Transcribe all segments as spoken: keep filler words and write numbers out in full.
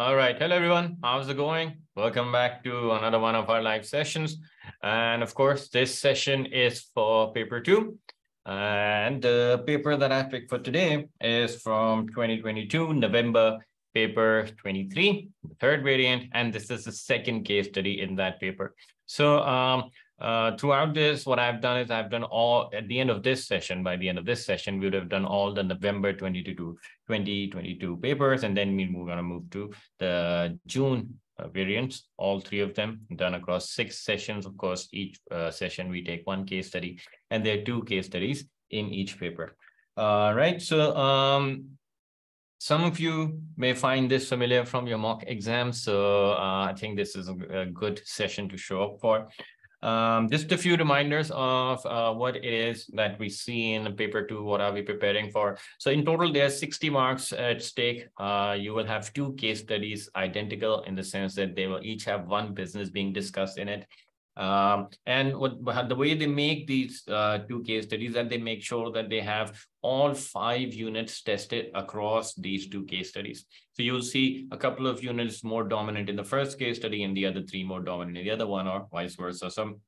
All right. Hello, everyone. How's it going? Welcome back to another one of our live sessions. And of course, this session is for paper two. And the paper that I picked for today is from twenty twenty-two, November paper twenty-three, the third variant. And this is the second case study in that paper. So um, uh, throughout this, what I've done is I've done all at the end of this session, by the end of this session, we would have done all the November twenty twenty-two papers. And then we're going to move to the June uh, variants, all three of them done across six sessions. Of course, each uh, session we take one case study, and there are two case studies in each paper. All right. So um, some of you may find this familiar from your mock exam, so uh, I think this is a, a good session to show up for. Um, just a few reminders of uh, what it is that we see in paper two, what are we preparing for. So in total, there are sixty marks at stake. Uh, you will have two case studies identical in the sense that they will each have one business being discussed in it. Um, and what the way they make these uh, two case studies, that they make sure that they have all five units tested across these two case studies. So you'll see a couple of units more dominant in the first case study and the other three more dominant in the other one, or vice versa. So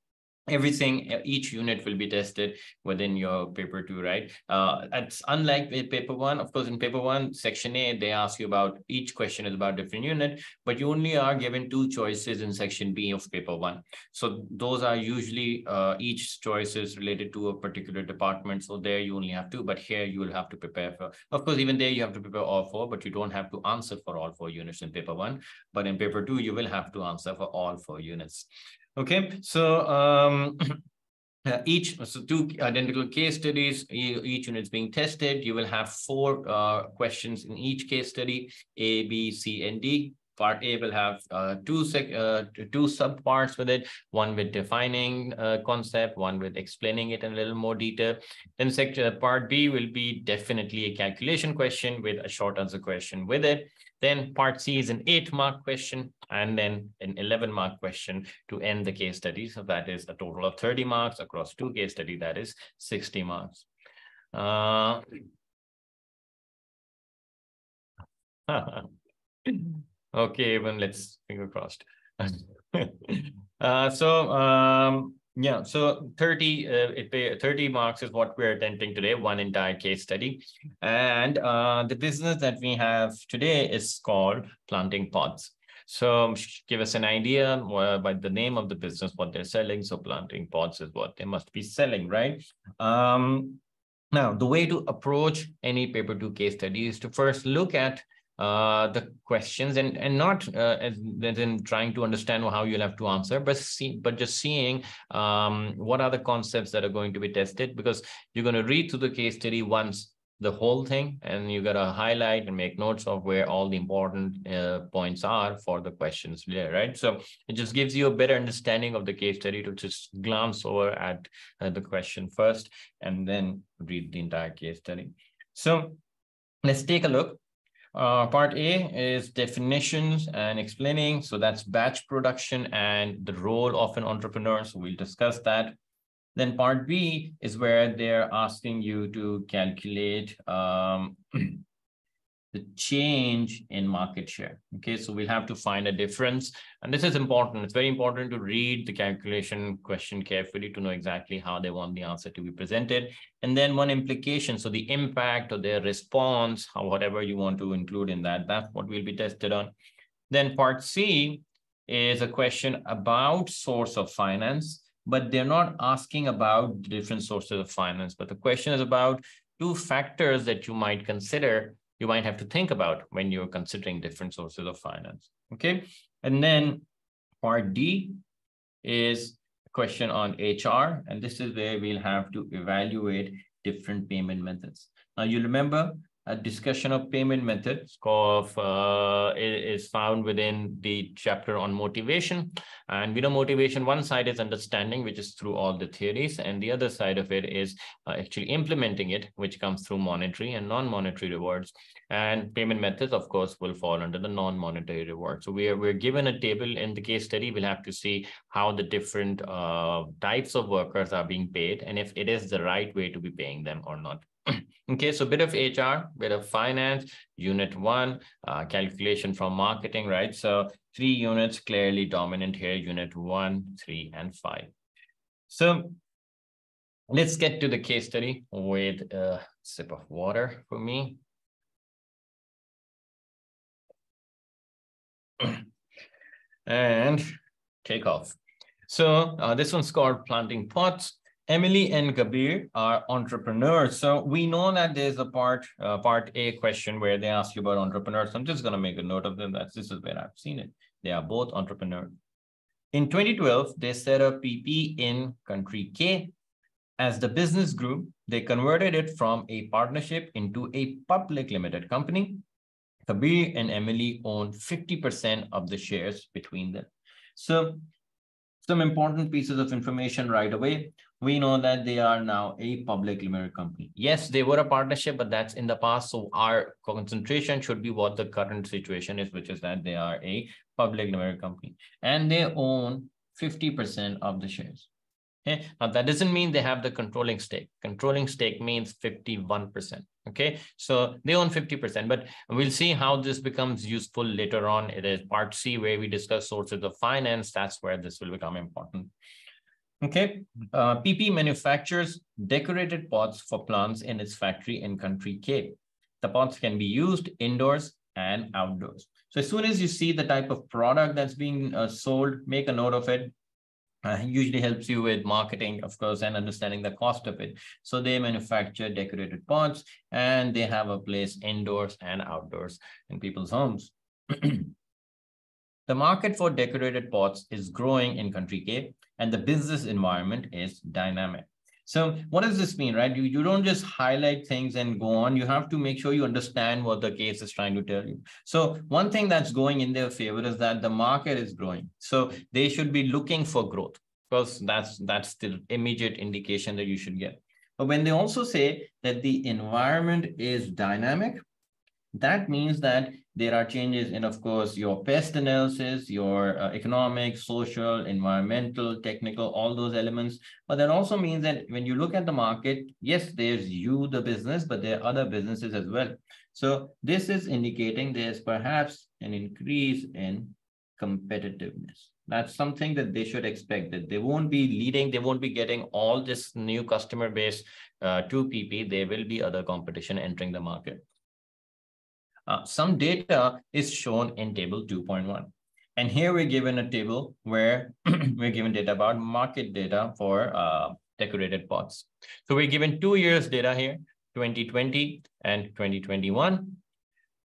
everything, each unit will be tested within your paper two, right? Uh, it's unlike with paper one. Of course, in paper one, section A, they ask you about each question is about different unit, but you only are given two choices in section B of paper one. So those are usually uh, each choice is related to a particular department. So there you only have two, but here you will have to prepare for, of course, even there you have to prepare all four, but you don't have to answer for all four units in paper one. But in paper two, you will have to answer for all four units. Okay, so um, each, so two identical case studies, each unit is being tested. You will have four uh, questions in each case study, A, B, C, and D. Part A will have uh, two sec uh, two subparts with it, one with defining uh, concept, one with explaining it in a little more detail. Then section, part B will be definitely a calculation question with a short answer question with it. Then part C is an eight mark question and then an eleven mark question to end the case study. So that is a total of thirty marks across two case studies, that is sixty marks. Uh... Okay, even let's finger crossed. uh, so, um, yeah, so thirty, uh, it, thirty marks is what we're attempting today, one entire case study. And uh, the business that we have today is called Planting Pods. So give us an idea uh, by the name of the business, what they're selling. So Planting Pods is what they must be selling, right? Um, now, the way to approach any paper two case study is to first look at Uh, the questions and and not uh, as in trying to understand how you'll have to answer, but see, but just seeing um, what are the concepts that are going to be tested, because you're going to read through the case study once, the whole thing, and you got to highlight and make notes of where all the important uh, points are for the questions there, right? So it just gives you a better understanding of the case study to just glance over at uh, the question first and then read the entire case study. So let's take a look. Uh, part A is definitions and explaining. So that's batch production and the role of an entrepreneur. So we'll discuss that. Then part B is where they're asking you to calculate um, the change in market share. Okay, so we'll have to find a difference. And this is important. It's very important to read the calculation question carefully to know exactly how they want the answer to be presented. And then one implication, so the impact or their response, or whatever you want to include in that, that's what we'll be tested on. Then part C is a question about source of finance, but they're not asking about different sources of finance, but the question is about two factors that you might consider you might have to think about when you're considering different sources of finance, okay? And then part D is a question on H R, and this is where we'll have to evaluate different payment methods. Now, you remember a discussion of payment methods of, uh, is found within the chapter on motivation. And we know motivation, one side is understanding, which is through all the theories, and the other side of it is uh, actually implementing it, which comes through monetary and non-monetary rewards. And payment methods, of course, will fall under the non-monetary reward. So we are, we're given a table in the case study. We'll have to see how the different uh, types of workers are being paid and if it is the right way to be paying them or not. Okay, so bit of H R, bit of finance, unit one, uh, calculation from marketing, right? So three units clearly dominant here, unit one, three, and five. So let's get to the case study with a sip of water for me. And take off. So uh, this one's called Planting Pods. Emily and Kabir are entrepreneurs. So we know that there's a part uh, part A question where they ask you about entrepreneurs. I'm just going to make a note of them. That's, this is where I've seen it. They are both entrepreneurs. In twenty twelve, they set up P P in Country K. As the business group, they converted it from a partnership into a public limited company. Kabir and Emily own fifty percent of the shares between them. So some important pieces of information right away. We know that they are now a public limited company. Yes, they were a partnership, but that's in the past. So our concentration should be what the current situation is, which is that they are a public limited company. And they own fifty percent of the shares. Okay? Now, that doesn't mean they have the controlling stake. Controlling stake means fifty-one percent. Okay, so they own fifty percent, but we'll see how this becomes useful later on. It is part C where we discuss sources of finance. That's where this will become important. Okay, uh, P P manufactures decorated pots for plants in its factory in Country Cape. The pots can be used indoors and outdoors. So as soon as you see the type of product that's being uh, sold, make a note of it. Uh, usually helps you with marketing, of course, and understanding the cost of it. So they manufacture decorated pots and they have a place indoors and outdoors in people's homes. The market for decorated pots is growing in Country K, and the business environment is dynamic. So what does this mean, right? You, you don't just highlight things and go on. You have to make sure you understand what the case is trying to tell you. So one thing that's going in their favor is that the market is growing. So they should be looking for growth because that's, that's the immediate indication that you should get. But when they also say that the environment is dynamic, that means that there are changes in, of course, your pest analysis, your uh, economic, social, environmental, technical, all those elements. But that also means that when you look at the market, yes, there's you, the business, but there are other businesses as well. So this is indicating there's perhaps an increase in competitiveness. That's something that they should expect, that they won't be leading, they won't be getting all this new customer base uh, to P P. There will be other competition entering the market. Uh, some data is shown in table two point one. And here we're given a table where we're given data about market data for uh, decorated pots. So we're given two years data here, twenty twenty and twenty twenty-one.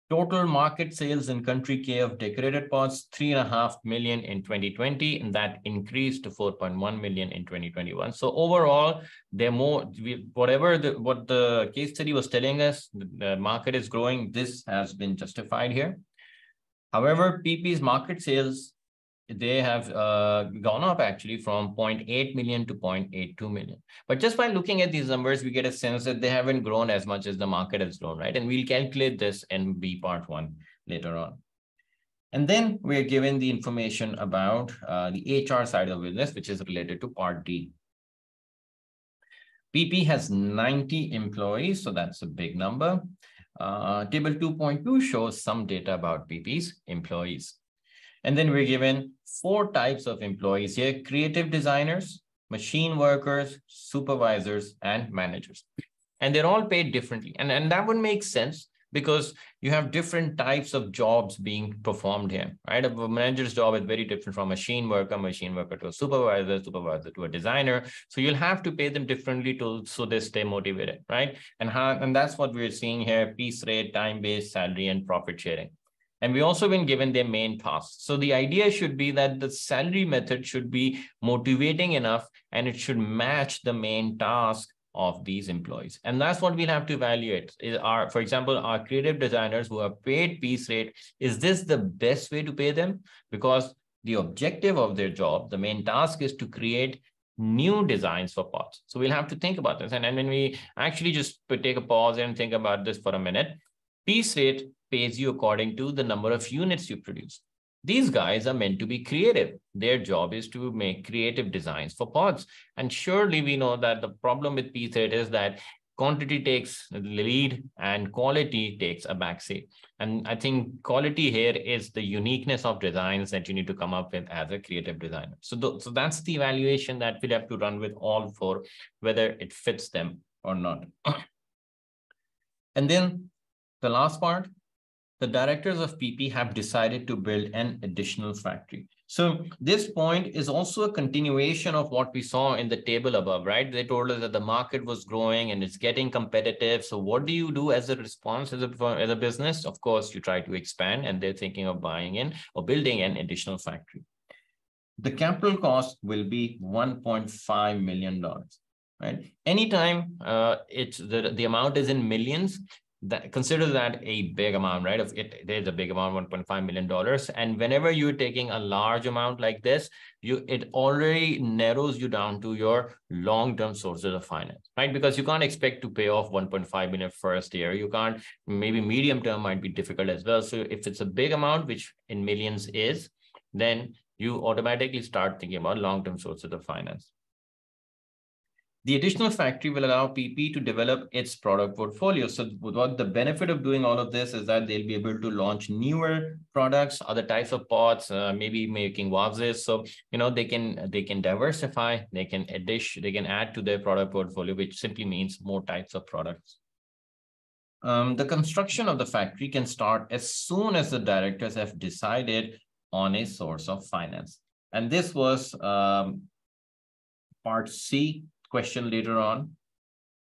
Total market sales in Country K of decorated pots, three and a half million in twenty twenty, and that increased to four point one million in twenty twenty-one. So overall, they're more, whatever the, what the case study was telling us, the market is growing, this has been justified here. However, P P's market sales, they have uh, gone up actually from zero point eight million to zero point eight two million. But just by looking at these numbers, we get a sense that they haven't grown as much as the market has grown, right? And we'll calculate this in B part one later on. And then we're given the information about uh, the H R side of the business, which is related to part D. P P has ninety employees, so that's a big number. Uh, table two point two shows some data about P P's employees. And then we're given four types of employees here: creative designers, machine workers, supervisors, and managers. And they're all paid differently. And, and that would make sense because you have different types of jobs being performed here, right? A manager's job is very different from a machine worker, machine worker to a supervisor, supervisor to a designer. So you'll have to pay them differently to, so they stay motivated, right? And, how, and that's what we're seeing here: piece rate, time-based salary, and profit sharing. And we also been given their main tasks. So the idea should be that the salary method should be motivating enough and it should match the main task of these employees. And that's what we'll have to evaluate. Is our, for example, our creative designers who are paid piece rate, is this the best way to pay them? Because the objective of their job, the main task, is to create new designs for pots. So we'll have to think about this. And, and when we actually just take a pause and think about this for a minute, piece rate pays you according to the number of units you produce. These guys are meant to be creative. Their job is to make creative designs for pods. And surely we know that the problem with piece rate is that quantity takes the lead and quality takes a backseat. And I think quality here is the uniqueness of designs that you need to come up with as a creative designer. So, th so that's the evaluation that we'll have to run with all four, whether it fits them or not. And then the last part, the directors of P P have decided to build an additional factory. So this point is also a continuation of what we saw in the table above, right? They told us that the market was growing and it's getting competitive. So what do you do as a response as a, as a business? Of course, you try to expand, and they're thinking of buying in or building an additional factory. The capital cost will be one point five million dollars, right? Anytime uh, it's the, the amount is in millions, that, consider that a big amount, right? If it, it is a big amount, one point five million dollars. And whenever you're taking a large amount like this, you it already narrows you down to your long-term sources of finance, right? Because you can't expect to pay off one point five million first year. You can't, maybe medium-term might be difficult as well. So if it's a big amount, which in millions is, then you automatically start thinking about long-term sources of finance. The additional factory will allow P P to develop its product portfolio. So what the benefit of doing all of this is that they'll be able to launch newer products, other types of pots, uh, maybe making vases. So, you know, they can they can diversify, they can addish, they can add to their product portfolio, which simply means more types of products. Um, the construction of the factory can start as soon as the directors have decided on a source of finance. And this was um, part C. Question later on,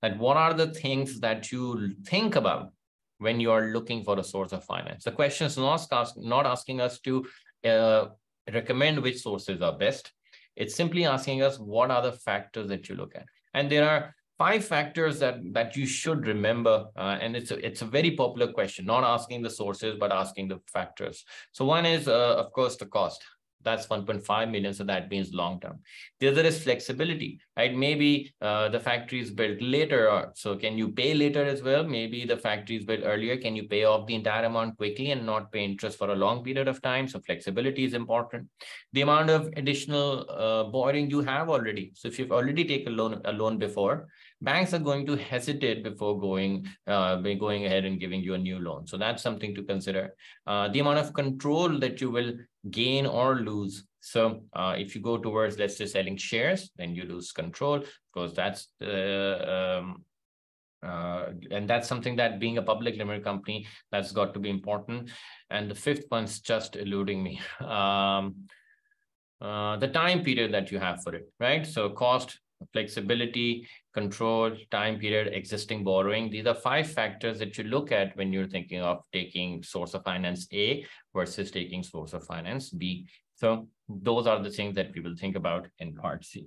that what are the things that you think about when you are looking for a source of finance? The question is not, ask, not asking us to uh, recommend which sources are best. It's simply asking us what are the factors that you look at. And there are five factors that, that you should remember. Uh, and it's a, it's a very popular question, not asking the sources, but asking the factors. So one is, uh, of course, the cost. That's one point five million. So that means long term. The other is flexibility, right? Maybe uh, the factory is built later. Or, so can you pay later as well? Maybe the factory is built earlier. Can you pay off the entire amount quickly and not pay interest for a long period of time? So flexibility is important. The amount of additional uh, borrowing you have already. So if you've already taken a loan, a loan before, banks are going to hesitate before going, uh, going ahead and giving you a new loan. So that's something to consider. Uh, the amount of control that you will gain or lose. So uh, if you go towards, let's say, selling shares, then you lose control, because that's uh, um, uh, and that's something that being a public limited company, that's got to be important. And the fifth one's just eluding me. Um, uh, the time period that you have for it, right? So cost, flexibility, control, time period, existing borrowing. These are five factors that you look at when you're thinking of taking source of finance A versus taking source of finance B. So those are the things that we will think about in part C.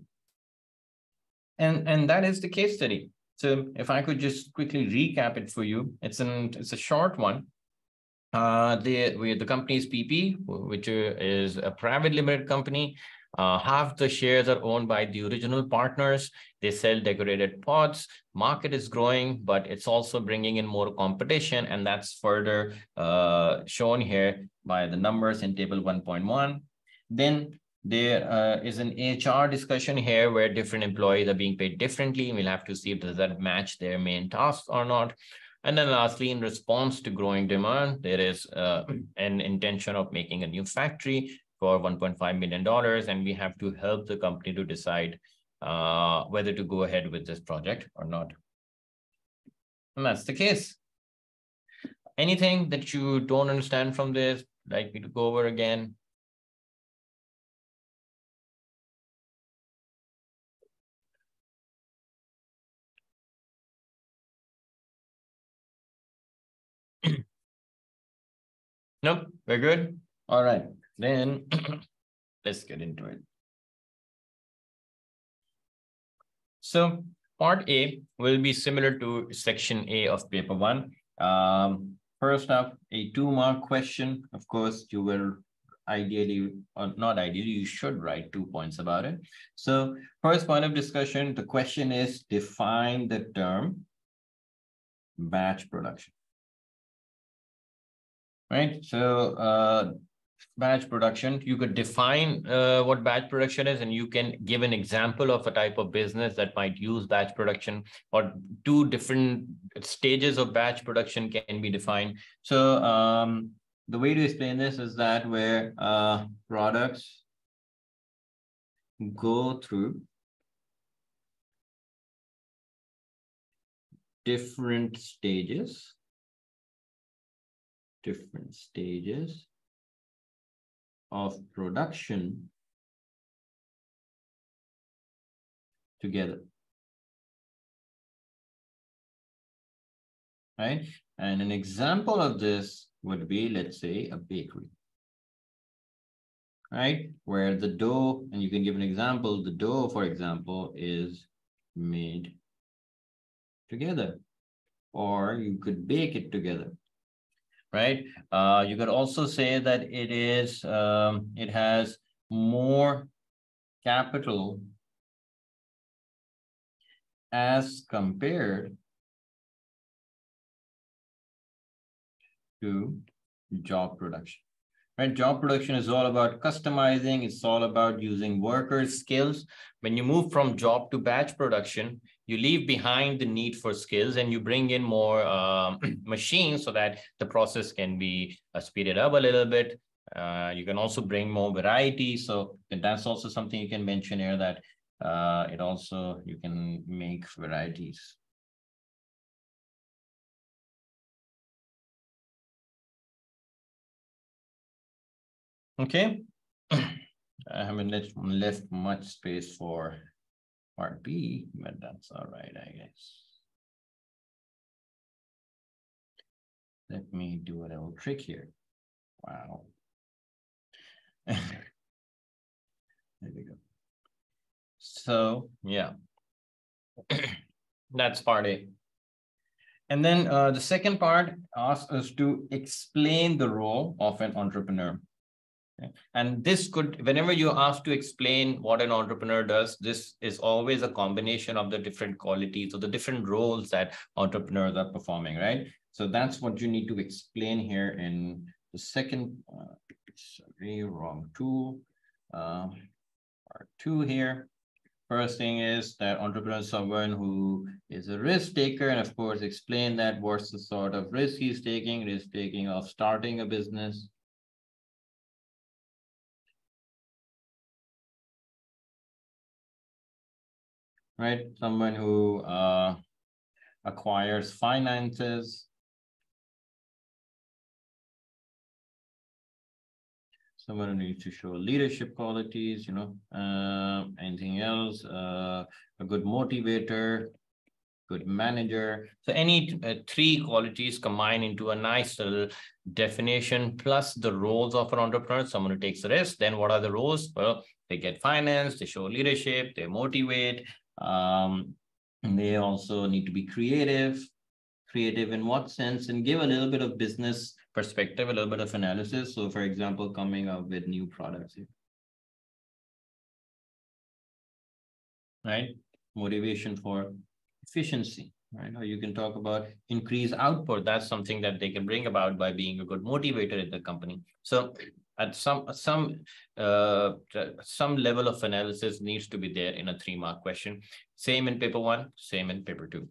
And, and that is the case study. So if I could just quickly recap it for you, it's, an, it's a short one. Uh, the, we, the company is P P, which is a private limited company. Uh, half the shares are owned by the original partners. They sell decorated pots. Market is growing, but it's also bringing in more competition. And that's further uh, shown here by the numbers in table one point one. Then there uh, is an H R discussion here where different employees are being paid differently. We'll have to see if does that match their main tasks or not. And then lastly, in response to growing demand, there is uh, an intention of making a new factory for one point five million dollars, and we have to help the company to decide uh, whether to go ahead with this project or not. And that's the case. Anything that you don't understand from this, like me to go over again? Nope, we're good? All right. Then let's get into it. So part A will be similar to section A of paper one. Um, first up, a two mark question. Of course, you will ideally, or not ideally, you should write two points about it. So first point of discussion, the question is define the term batch production, right? So, uh, batch production. You could define uh, what batch production is, and you can give an example of a type of business that might use batch production, or two different stages of batch production can be defined. So um, the way to explain this is that where uh, products go through different stages, different stages of production together, right? And an example of this would be, let's say, a bakery, right? Where the dough, and you can give an example, the dough, for example, is made together, or you could bake it together, right? Uh, you could also say that it is, um, it has more capital as compared to job production, right? Job production is all about customizing. It's all about using workers' skills. When you move from job to batch production, you leave behind the need for skills and you bring in more uh, machines so that the process can be uh, speeded up a little bit. Uh, you can also bring more variety. So that's also something you can mention here, that uh, it also, you can make varieties. Okay. I haven't left, left much space for part B, but that's all right, I guess. Let me do a little trick here. Wow. There we go. So, yeah, that's part A. And then uh, the second part asks us to explain the role of an entrepreneur. And this could, whenever you're asked to explain what an entrepreneur does, this is always a combination of the different qualities or the different roles that entrepreneurs are performing, right? So that's what you need to explain here in the second, uh, sorry, wrong tool, uh, part two here. First thing is that entrepreneur is someone who is a risk taker, and of course, explain that what's the sort of risk he's taking, risk taking of starting a business. Right, someone who uh, acquires finances. Someone who needs to show leadership qualities, you know, uh, anything else, uh, a good motivator, good manager. So any uh, three qualities combined into a nice little definition, plus the roles of an entrepreneur, someone who takes risks. Then what are the roles? Well, they get finance, they show leadership, they motivate, Um, they also need to be creative. Creative in what sense? And give a little bit of business perspective, a little bit of analysis. So for example, coming up with new products here. Right? Motivation for efficiency, right? Or you can talk about increased output. That's something that they can bring about by being a good motivator at the company. So at some some uh, some level of analysis needs to be there in a three mark question. Same in paper one, same in paper two.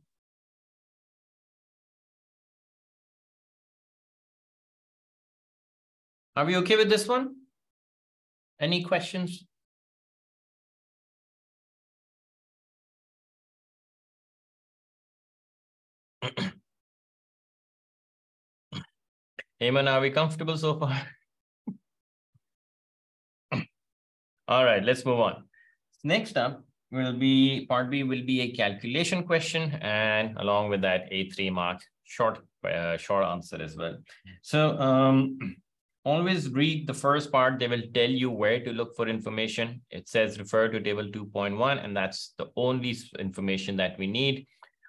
Are we okay with this one? Any questions? Heyman, are we comfortable so far? All right, let's move on. Next up will be, part B will be a calculation question, and along with that, a three mark short, uh, short answer as well. So um, always read the first part. They will tell you where to look for information. It says refer to table two point one, and that's the only information that we need.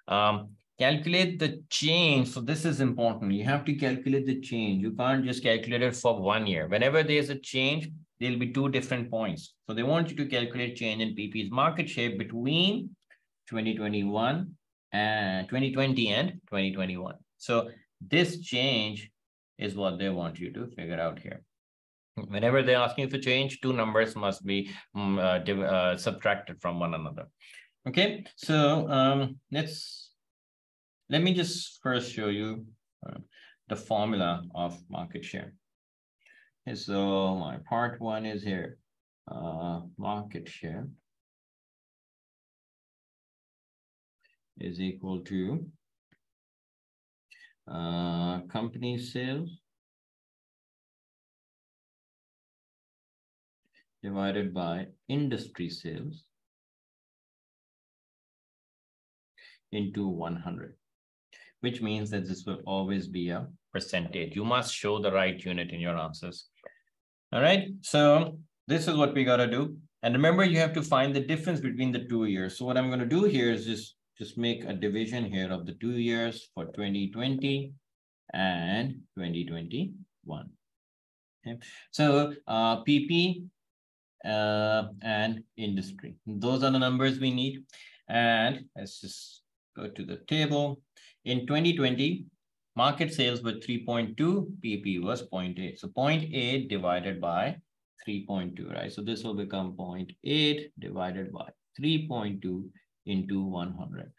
Um, Calculate the change. So this is important. You have to calculate the change. You can't just calculate it for one year. Whenever there's a change, there'll be two different points. So they want you to calculate change in P P's market share between twenty twenty-one and twenty twenty and twenty twenty-one. So this change is what they want you to figure out here. Whenever they're asking for change, two numbers must be um, uh, uh, subtracted from one another. Okay, so um, let's, let me just first show you uh, the formula of market share. Okay, so my part one is here, uh, market share is equal to uh, company sales divided by industry sales into one hundred, which means that this will always be a percentage. You must show the right unit in your answers. All right, so this is what we got to do. And remember, you have to find the difference between the two years. So what I'm going to do here is just, just make a division here of the two years for twenty twenty and twenty twenty-one. Okay. So uh, P P uh, and industry, those are the numbers we need. And let's just go to the table. In twenty twenty, market sales were three point two, P P was zero point eight. So zero point eight divided by three point two, right? So this will become zero point eight divided by three point two into one hundred.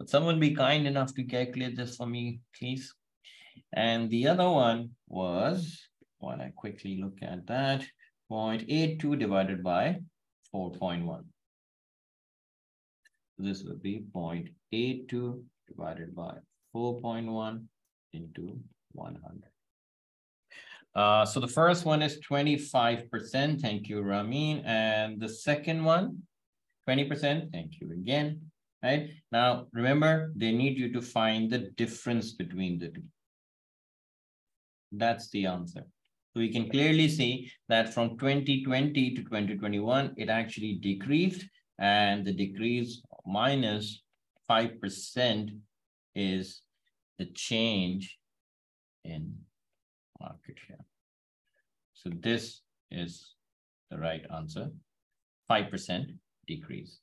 Would someone be kind enough to calculate this for me, please? And the other one was, while I quickly look at that, zero point eight two divided by four point one. This will be zero point eight two divided by four point one into one hundred. Uh, so the first one is twenty-five percent. Thank you, Ramin. And the second one, twenty percent. Thank you again. Right? Now, remember, they need you to find the difference between the two. That's the answer. So we can clearly see that from twenty twenty to twenty twenty-one, it actually decreased, and the decrease minus five percent is the change in market share. So this is the right answer, five percent decrease.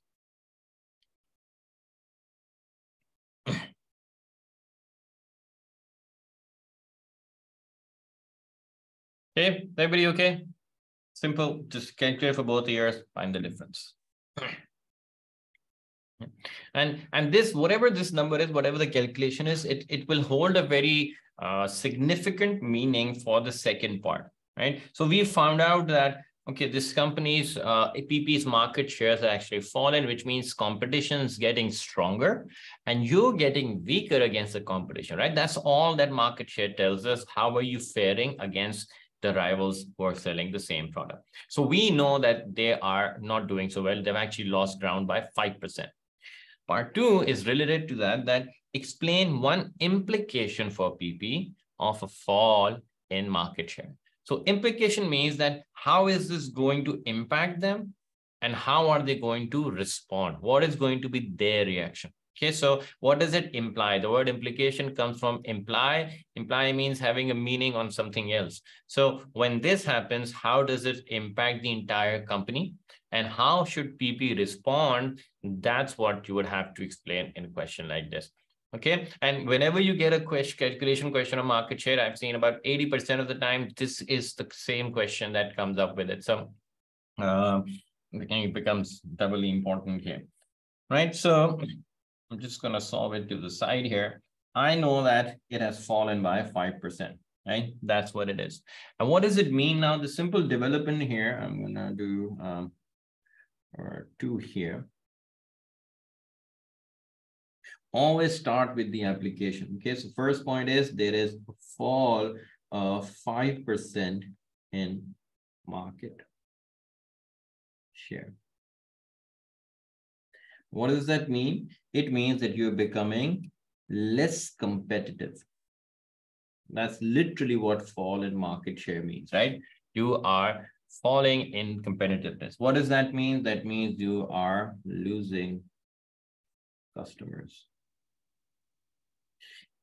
Okay, everybody okay? Simple, just calculate for both years, find the difference. And and this, whatever this number is, whatever the calculation is, it, it will hold a very uh, significant meaning for the second part, right? So we found out that, okay, this company's uh, P P's market shares are actually fallen, which means competition is getting stronger and you're getting weaker against the competition, right? That's all that market share tells us. How are you faring against the rivals who are selling the same product? So we know that they are not doing so well. They've actually lost ground by five percent. Part two is related to that, that explain one implication for P P of a fall in market share. So implication means that how is this going to impact them and how are they going to respond? What is going to be their reaction? Okay, so what does it imply? The word implication comes from imply. Imply means having a meaning on something else. So when this happens, how does it impact the entire company? And how should P P respond? That's what you would have to explain in a question like this. Okay, and whenever you get a question, calculation question on market share, I've seen about eighty percent of the time, this is the same question that comes up with it. So uh, it becomes doubly important here, right? So I'm just going to solve it to the side here. I know that it has fallen by five percent, right? That's what it is. And what does it mean now? The simple development here, I'm going to do um, or two here. Always start with the application. Okay, so first point is there is a fall of five percent in market share. What does that mean? It means that you're becoming less competitive. That's literally what fall in market share means, right? You are falling in competitiveness. What does that mean? That means you are losing customers.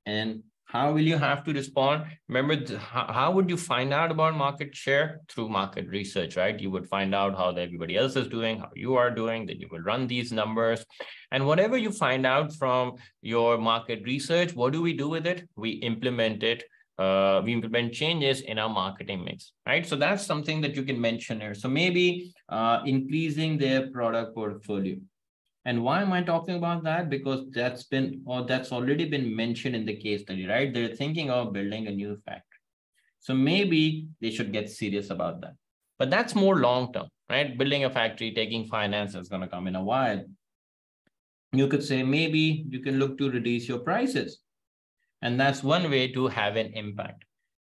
And how will you have to respond? Remember, how would you find out about market share? Through market research, right? You would find out how everybody else is doing, how you are doing, then you will run these numbers. And whatever you find out from your market research, what do we do with it? We implement it uh, we implement changes in our marketing mix, right? So that's something that you can mention here. So maybe uh, increasing their product portfolio. And why am I talking about that? Because that's been, or that's already been mentioned in the case study, right? They're thinking of building a new factory. So maybe they should get serious about that. But that's more long-term, right? Building a factory, taking finance is going to come in a while. You could say maybe you can look to reduce your prices. And that's one way to have an impact.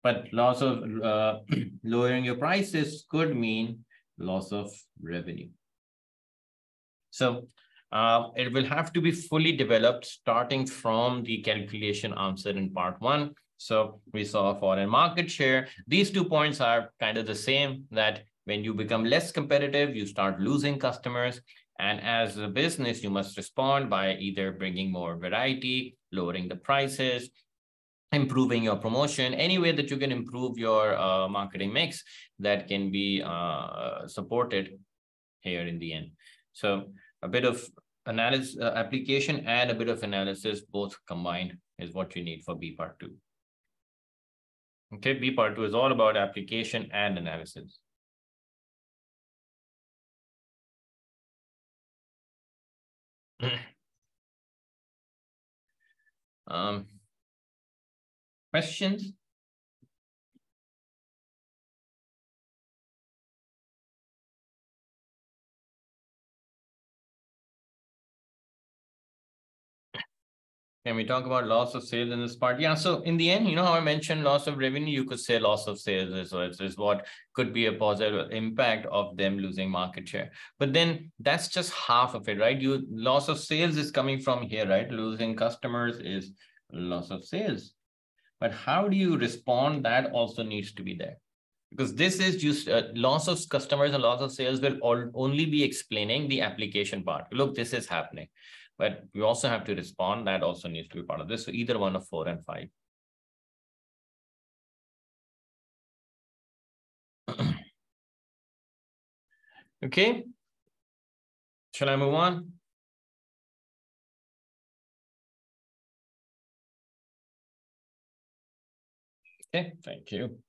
But loss of uh, lowering your prices could mean loss of revenue. So uh, it will have to be fully developed starting from the calculation answer in part one. So we saw foreign market share. These two points are kind of the same, that when you become less competitive, you start losing customers. And as a business, you must respond by either bringing more variety, lowering the prices, improving your promotion, any way that you can improve your uh, marketing mix that can be uh, supported here in the end. So a bit of analysis, uh, application and a bit of analysis, both combined is what you need for B part two. Okay, B part two is all about application and analysis. Um, questions? Can we talk about loss of sales in this part? Yeah, so in the end, you know how I mentioned loss of revenue, you could say loss of sales is, is what could be a positive impact of them losing market share. But then that's just half of it, right? You loss of sales is coming from here, right? Losing customers is loss of sales. But how do you respond? That also needs to be there. Because this is just uh, loss of customers and loss of sales will all, only be explaining the application part. Look, this is happening. But we also have to respond. That also needs to be part of this. So either one of four and five. Okay. Shall I move on? Okay, thank you.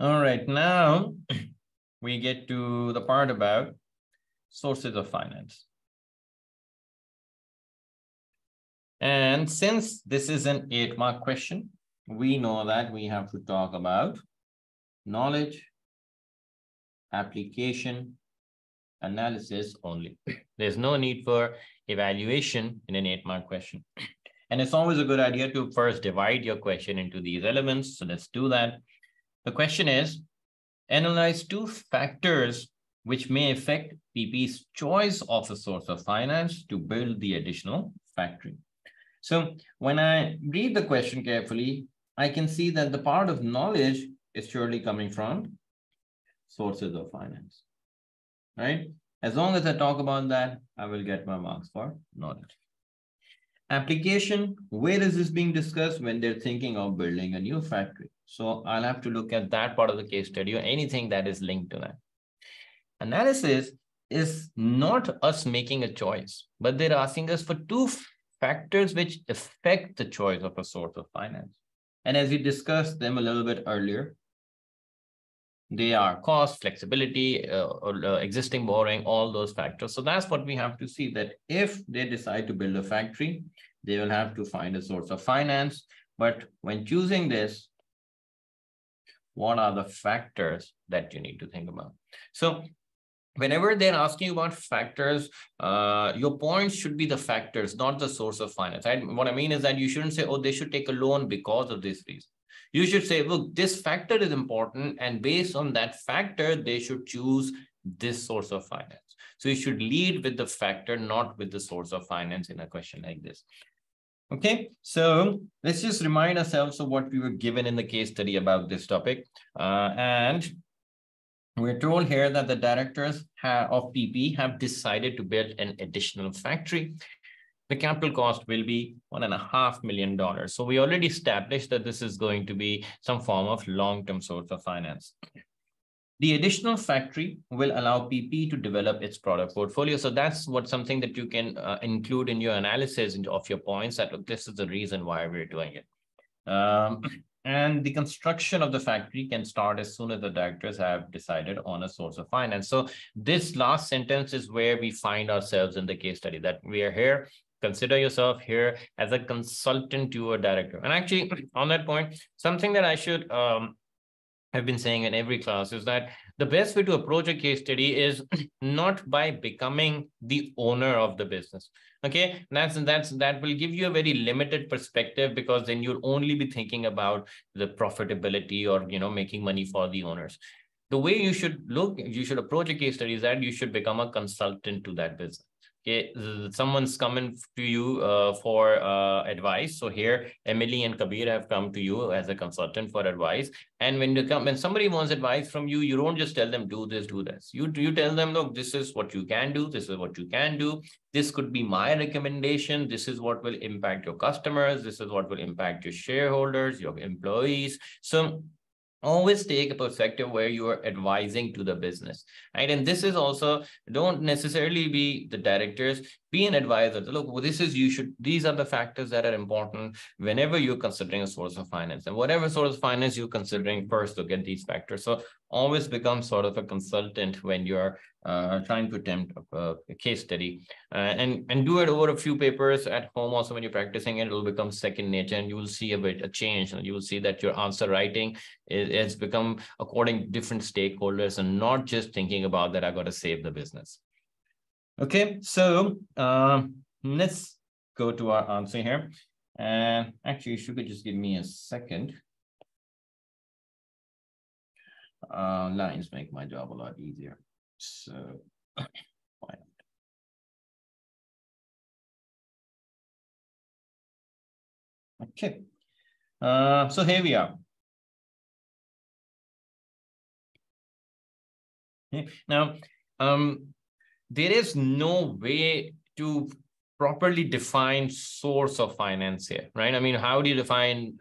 All right, now we get to the part about sources of finance. And since this is an eight mark question, we know that we have to talk about knowledge, application, analysis only. There's no need for evaluation in an eight mark question. And it's always a good idea to first divide your question into these elements. So let's do that. The question is, analyze two factors which may affect P P's choice of a source of finance to build the additional factory. So when I read the question carefully, I can see that the part of knowledge is surely coming from sources of finance, right? As long as I talk about that, I will get my marks for knowledge. Application, where is this being discussed when they're thinking of building a new factory? So I'll have to look at that part of the case study or anything that is linked to that. Analysis is not us making a choice, but they're asking us for two factors which affect the choice of a source of finance. And as we discussed them a little bit earlier, they are cost, flexibility, uh, or, uh, existing borrowing, all those factors. So that's what we have to see, that if they decide to build a factory, they will have to find a source of finance. But when choosing this, what are the factors that you need to think about? So whenever they're asking you about factors, uh, your points should be the factors, not the source of finance. Right? What I mean is that you shouldn't say, oh, they should take a loan because of this reason. You should say, look, this factor is important. And based on that factor, they should choose this source of finance. So you should lead with the factor, not with the source of finance in a question like this. Okay, so let's just remind ourselves of what we were given in the case study about this topic. Uh, and we're told here that the directors of P P have decided to build an additional factory. The capital cost will be one and a half million dollars. So we already established that this is going to be some form of long-term source of finance. The additional factory will allow P P to develop its product portfolio. So that's what something that you can uh, include in your analysis of your points, that look, this is the reason why we're doing it. Um, and the construction of the factory can start as soon as the directors have decided on a source of finance. So this last sentence is where we find ourselves in the case study, that we are here. Consider yourself here as a consultant to a director. And actually, on that point, something that I should um, have been saying in every class is that the best way to approach a case study is not by becoming the owner of the business. Okay, that's, that's, that will give you a very limited perspective, because then you'll only be thinking about the profitability or, you know, making money for the owners. The way you should look, you should approach a case study is that you should become a consultant to that business. Okay, someone's coming to you uh, for uh, advice. So here, Emily and Kabir have come to you as a consultant for advice. And when you come, when somebody wants advice from you, you don't just tell them, do this, do this. You, you tell them, look, this is what you can do. This is what you can do. This could be my recommendation. This is what will impact your customers. This is what will impact your shareholders, your employees. So always take a perspective where you are advising to the business, right? And this is also, don't necessarily be the directors, be an advisor. Look, well, this is, you should, these are the factors that are important whenever you're considering a source of finance, and whatever source of finance you're considering, first look at these factors. So always become sort of a consultant when you're uh, trying to attempt a, a case study, uh, and, and do it over a few papers at home. Also, when you're practicing it, it'll become second nature, and you will see a bit, a change, and you will see that your answer writing is, has become according to different stakeholders, and not just thinking about that, I got to save the business. Okay, so um, let's go to our answer here. And uh, actually, if you could just give me a second. Uh, lines make my job a lot easier. So, fine. Okay. Uh, so here we are. Okay. Now, um, there is no way to properly define source of finance here, right? I mean, how do you define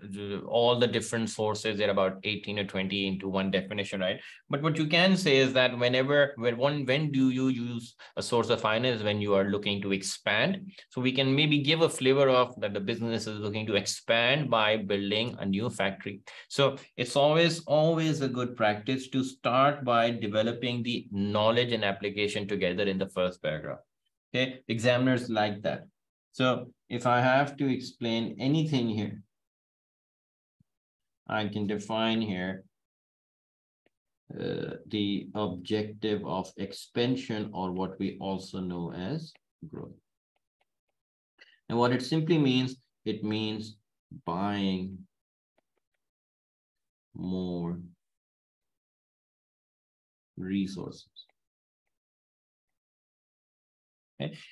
all the different sources? There are about eighteen or twenty into one definition, right? But what you can say is that whenever, when, one, when do you use a source of finance? When you are looking to expand. So we can maybe give a flavor of that the business is looking to expand by building a new factory. So it's always, always a good practice to start by developing the knowledge and application together in the first paragraph. Okay, examiners like that. So if I have to explain anything here, I can define here uh, the objective of expansion, or what we also know as growth. And what it simply means, it means buying more resources.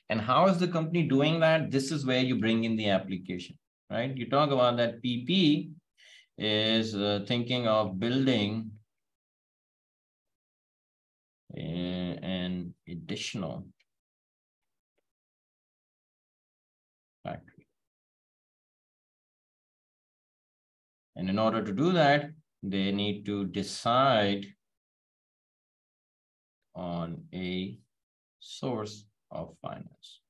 And how is the company doing that? This is where you bring in the application, right? You talk about that P P is uh, thinking of building a, an additional factory. And in order to do that, they need to decide on a source of finance.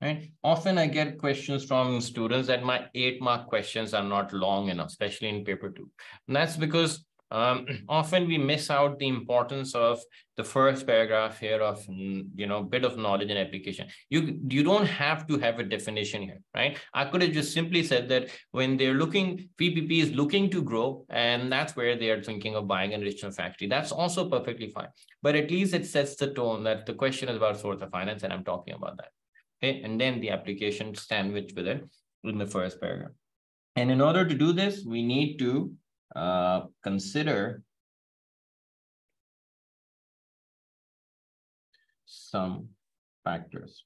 Right? Often I get questions from students that my eight mark questions are not long enough, especially in paper two. And that's because um, often we miss out the importance of the first paragraph here of, you know, bit of knowledge and application. You, you don't have to have a definition here, right? I could have just simply said that when they're looking, P P P is looking to grow, and that's where they are thinking of buying an additional factory. That's also perfectly fine. But at least it sets the tone that the question is about source of finance, and I'm talking about that. Okay, and then the application sandwiched with it in the first paragraph. And in order to do this, we need to uh, consider some factors.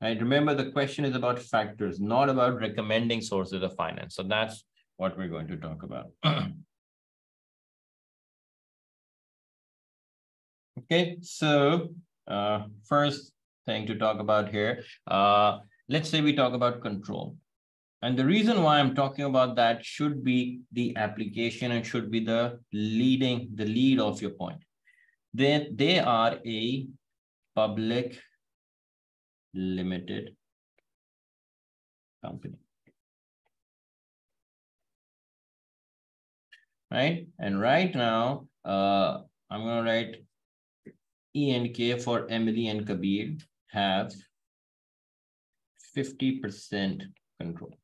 And remember, the question is about factors, not about recommending sources of finance. So that's what we're going to talk about. Okay, so uh, first thing to talk about here, uh, let's say we talk about control. And the reason why I'm talking about that should be the application and should be the leading, the lead of your point. They, they are a public limited company. Right? And right now, uh, I'm going to write E and K for Emily and Kabir have fifty percent control.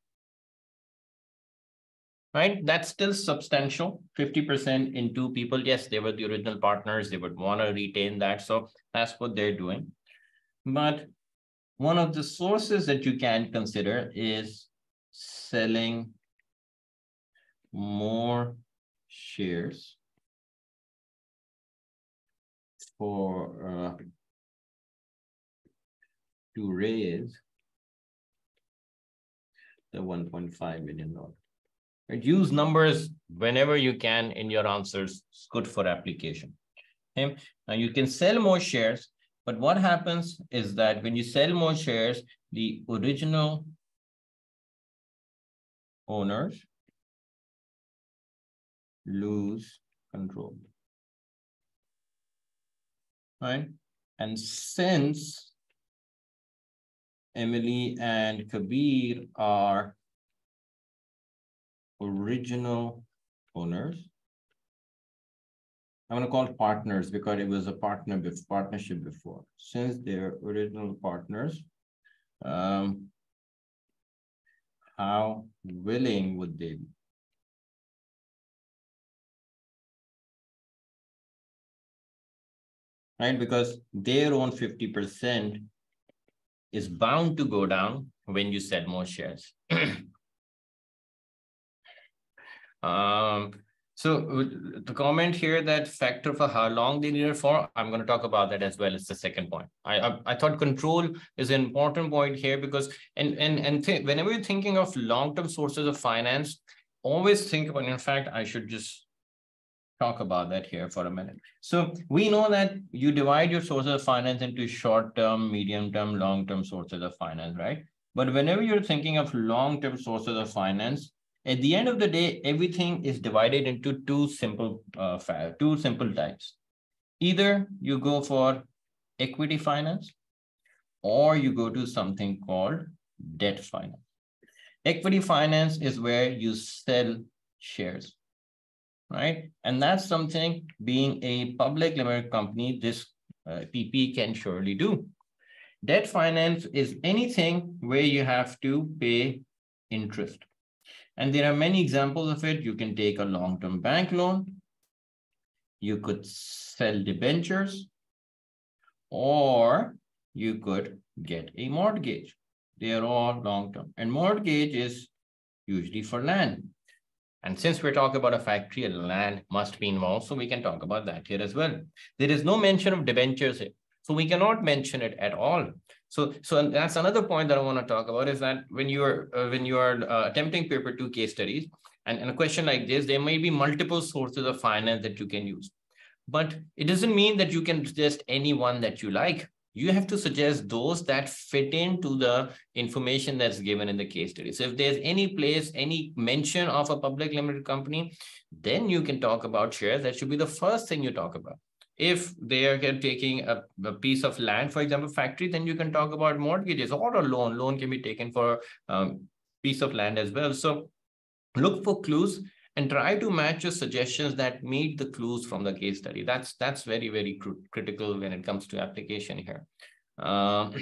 Right? That's still substantial. fifty percent in two people. Yes, they were the original partners. They would want to retain that. So that's what they're doing. But one of the sources that you can consider is selling more shares for uh, to raise the one point five million dollars. Use numbers whenever you can in your answers. It's good for application. Okay? Now you can sell more shares, but what happens is that when you sell more shares, the original owners lose control. Right? And since Emily and Kabir are original owners, I'm going to call it partners because it was a partner with partnership before. Since they're original partners, um, how willing would they be? Right, because their own fifty percent is bound to go down when you sell more shares. Um, so the comment here that factor for how long they need it for, I'm going to talk about that as well as the second point. I, I, I thought control is an important point here because and, and, and whenever you're thinking of long-term sources of finance, always think about, in fact, I should just talk about that here for a minute. So we know that you divide your sources of finance into short-term, medium-term, long-term sources of finance, right? But whenever you're thinking of long-term sources of finance, at the end of the day, everything is divided into two simple, uh, two simple types. Either you go for equity finance or you go to something called debt finance. Equity finance is where you sell shares, right? And that's something being a public limited company, this uh, P P can surely do. Debt finance is anything where you have to pay interest. And there are many examples of it. You can take a long-term bank loan. You could sell debentures, or you could get a mortgage. They are all long-term. And mortgage is usually for land. And since we're talking about a factory, land must be involved. So we can talk about that here as well. There is no mention of debentures here. So we cannot mention it at all. So, so that's another point that I want to talk about is that when you are uh, when you are uh, attempting paper two case studies and, and a question like this, there may be multiple sources of finance that you can use, but it doesn't mean that you can suggest any one that you like. You have to suggest those that fit into the information that's given in the case study. So if there's any place, any mention of a public limited company, then you can talk about shares. That should be the first thing you talk about. If they are taking a, a piece of land, for example, factory, then you can talk about mortgages or a loan. Loan can be taken for a um, piece of land as well. So look for clues and try to match your suggestions that meet the clues from the case study. That's that's very, very cr critical when it comes to application here. Um,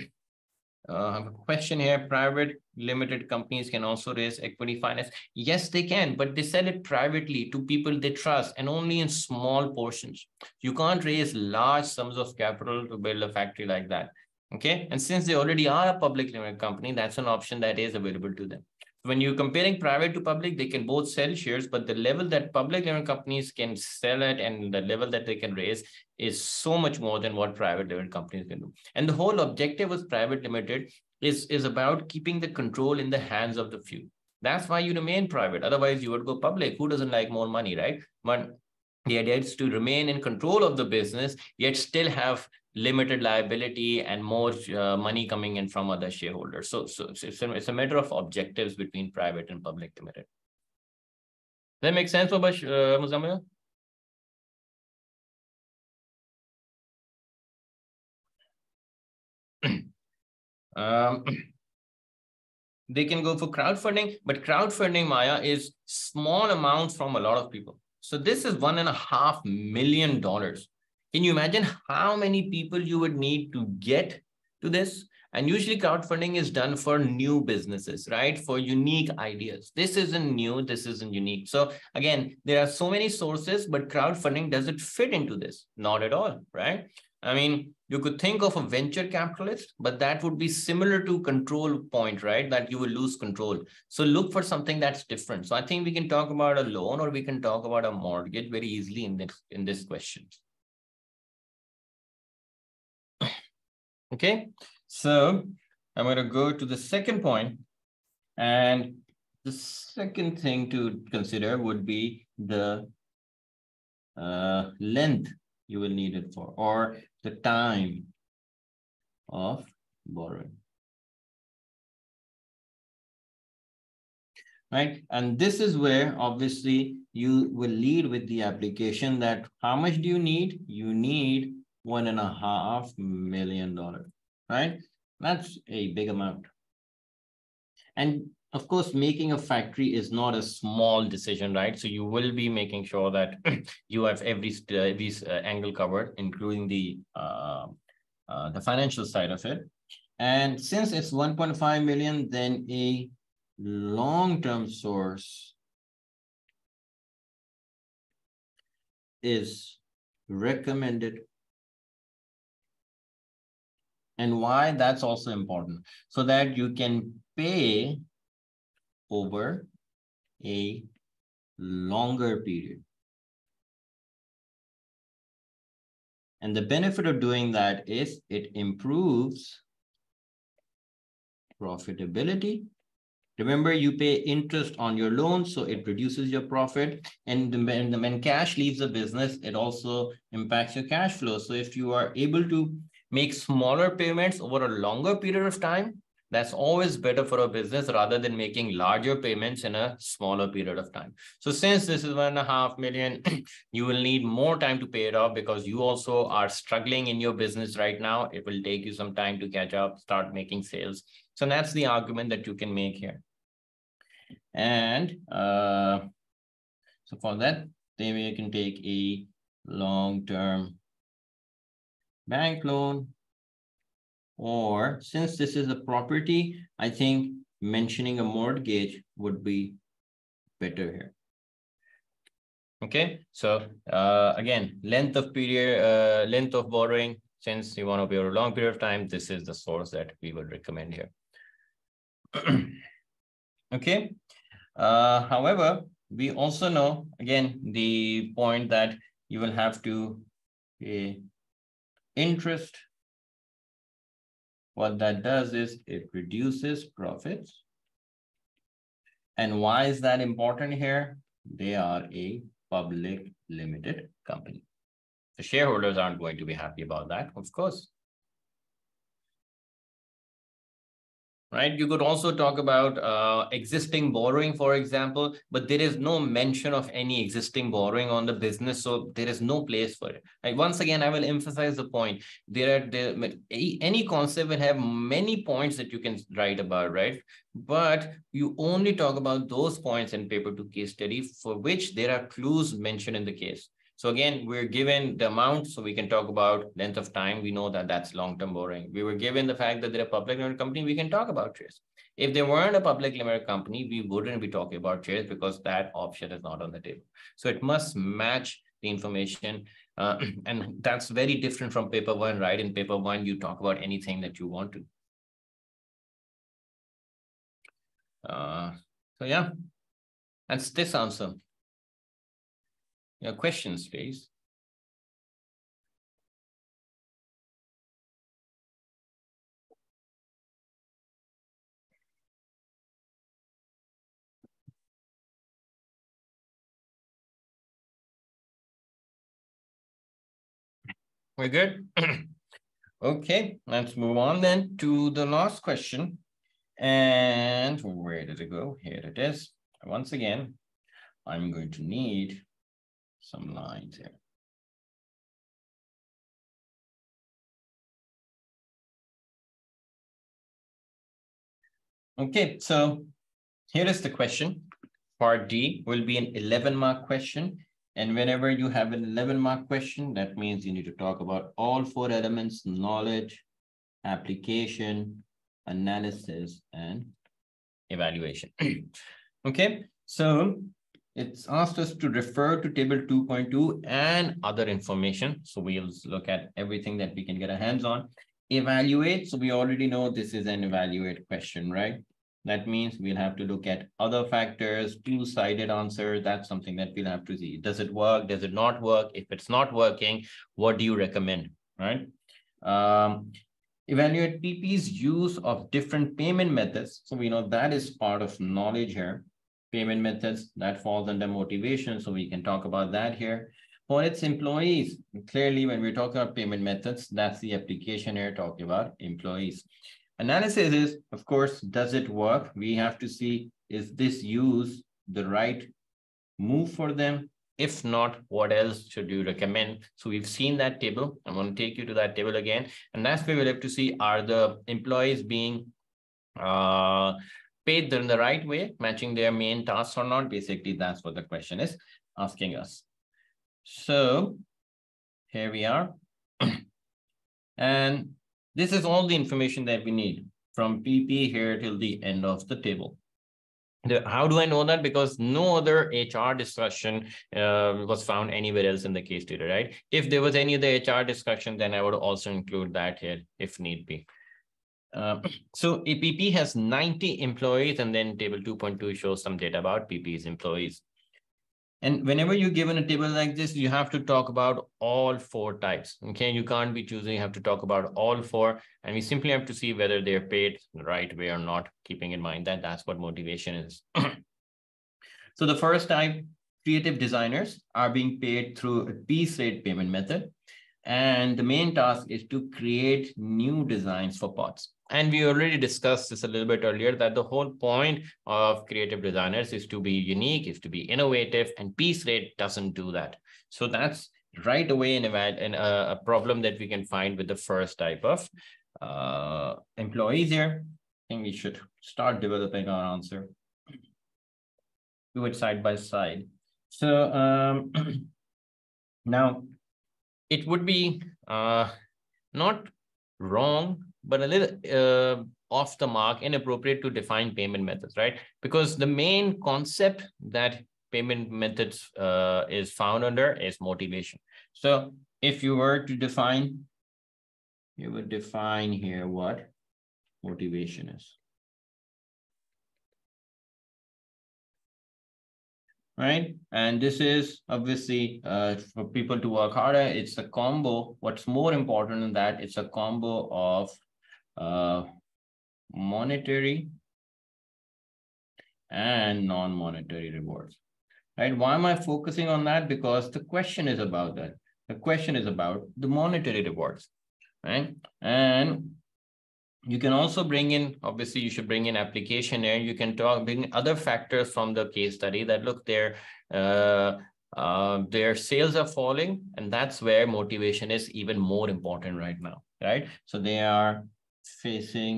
uh, I have a question here. Private limited companies can also raise equity finance. Yes, they can, but they sell it privately to people they trust and only in small portions. You can't raise large sums of capital to build a factory like that. Okay. And since they already are a public limited company, that's an option that is available to them. When you're comparing private to public, they can both sell shares, but the level that public limited companies can sell at and the level that they can raise is so much more than what private limited companies can do. And the whole objective with private limited is, is about keeping the control in the hands of the few. That's why you remain private. Otherwise, you would go public. Who doesn't like more money, right? But the idea is to remain in control of the business, yet still have limited liability and more uh, money coming in from other shareholders. So, so it's, a, it's a matter of objectives between private and public limited. Does that make sense, Obash, uh, Muzammil? um, They can go for crowdfunding, but crowdfunding, Maya, is small amounts from a lot of people. So this is one and a half million dollars. Can you imagine how many people you would need to get to this? And usually crowdfunding is done for new businesses, right? For unique ideas. This isn't new, this isn't unique. So again, there are so many sources, but crowdfunding, does it fit into this? Not at all, right? I mean, you could think of a venture capitalist, but that would be similar to control point, right? That you will lose control. So look for something that's different. So I think we can talk about a loan or we can talk about a mortgage very easily in this, in this question. Okay, so I'm going to go to the second point. And the second thing to consider would be the uh, length you will need it for, or the time of borrowing, right? And this is where obviously you will lead with the application that how much do you need? You need one and a half million dollars, right? That's a big amount. And of course, making a factory is not a small decision, right? So you will be making sure that you have every uh, every uh, angle covered, including the uh, uh, the financial side of it. And since it's one point five million, then a long-term source is recommended. And why that's also important, so that you can pay over a longer period. And the benefit of doing that is it improves profitability. Remember, you pay interest on your loan, so it reduces your profit. And when, when cash leaves the business, it also impacts your cash flow. So if you are able to make smaller payments over a longer period of time, that's always better for a business rather than making larger payments in a smaller period of time. So since this is one and a half million, you will need more time to pay it off because you also are struggling in your business right now. It will take you some time to catch up, start making sales. So that's the argument that you can make here. And uh, so for that, then you can take a long-term bank loan. Or since this is a property, I think mentioning a mortgage would be better here. Okay, so uh, again, length of period, uh, length of borrowing, since you want to be over a long period of time, this is the source that we would recommend here. Okay, uh, however, we also know, again, the point that you will have to pay interest. What that does is it reduces profits. And why is that important here? They are a public limited company. The shareholders aren't going to be happy about that, of course. Right? You could also talk about uh, existing borrowing, for example, but there is no mention of any existing borrowing on the business. So there is no place for it. Like, once again, I will emphasize the point. There are there, any concept will have many points that you can write about, right? But you only talk about those points in paper two case study for which there are clues mentioned in the case. So again, we're given the amount, so we can talk about length of time. We know that that's long-term borrowing. We were given the fact that they're a public limited company, we can talk about shares. If they weren't a public limited company, we wouldn't be talking about shares because that option is not on the table. So it must match the information. Uh, and that's very different from paper one, right? In paper one, you talk about anything that you want to. Uh, so yeah, that's this answer. Your questions, please. We're good? Okay, let's move on then to the last question. And where did it go? Here it is. Once again, I'm going to need some lines here. Okay, so here is the question. Part D will be an eleven mark question. And whenever you have an eleven mark question, that means you need to talk about all four elements: knowledge, application, analysis, and evaluation. Okay, so it's asked us to refer to table two point two and other information. So we'll look at everything that we can get our hands on. Evaluate, so we already know this is an evaluate question, right? That means we'll have to look at other factors, two-sided answer. That's something that we'll have to see. Does it work? Does it not work? If it's not working, what do you recommend, right? Um, evaluate P P's use of different payment methods. So we know that is part of knowledge here. Payment methods, that falls under motivation. So we can talk about that here. For its employees, clearly when we talk about payment methods, that's the application here talking about employees. Analysis is, of course, does it work? We have to see, is this use the right move for them? If not, what else should you recommend? So we've seen that table. I'm going to take you to that table again. And that's where we'll have to see, are the employees being uh, paid in the right way, matching their main tasks or not? Basically, that's what the question is asking us. So here we are. And this is all the information that we need from P P here till the end of the table. The, how do I know that? Because no other H R discussion uh, was found anywhere else in the case study, right? If there was any other H R discussion, then I would also include that here if need be. Uh, so a P P has ninety employees, and then table two point two shows some data about P P's employees. And whenever you're given a table like this, you have to talk about all four types, okay? You can't be choosing, you have to talk about all four, and we simply have to see whether they're paid the right way or not, keeping in mind that that's what motivation is. So the first type, creative designers, are being paid through a piece rate payment method. And the main task is to create new designs for pods. And we already discussed this a little bit earlier, that the whole point of creative designers is to be unique, is to be innovative, and piece rate doesn't do that. So that's right away in a, in a, a problem that we can find with the first type of uh, employees here. I think we should start developing our answer. Do it side by side. So um, now it would be uh, not wrong, but a little uh, off the mark, inappropriate to define payment methods, right? Because the main concept that payment methods uh, is found under is motivation. So if you were to define, you would define here what motivation is, right? And this is obviously uh, for people to work harder. It's a combo. What's more important than that, it's a combo of Uh, monetary and non-monetary rewards, right? Why am I focusing on that? Because the question is about that. The question is about the monetary rewards, right? And you can also bring in, obviously you should bring in application here. You can talk, bring other factors from the case study that look there, uh, uh, their sales are falling, and that's where motivation is even more important right now, right? So they are facing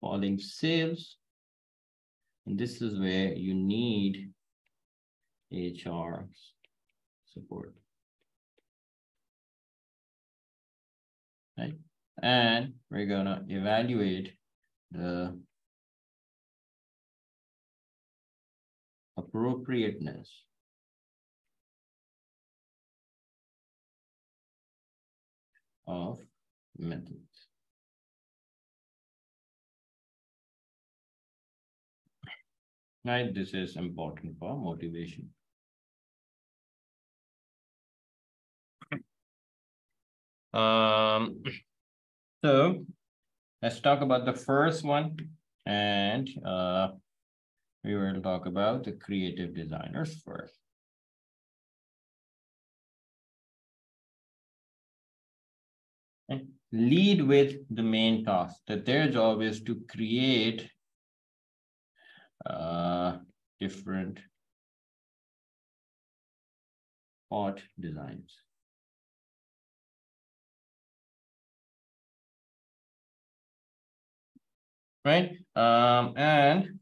falling sales, and this is where you need H R support, right? And we're gonna evaluate the appropriateness of methods. Right, this is important for motivation. Um, so let's talk about the first one, and uh, we will talk about the creative designers first. Okay. Lead with the main task, that their job is to create uh, different pod designs. right? Um, and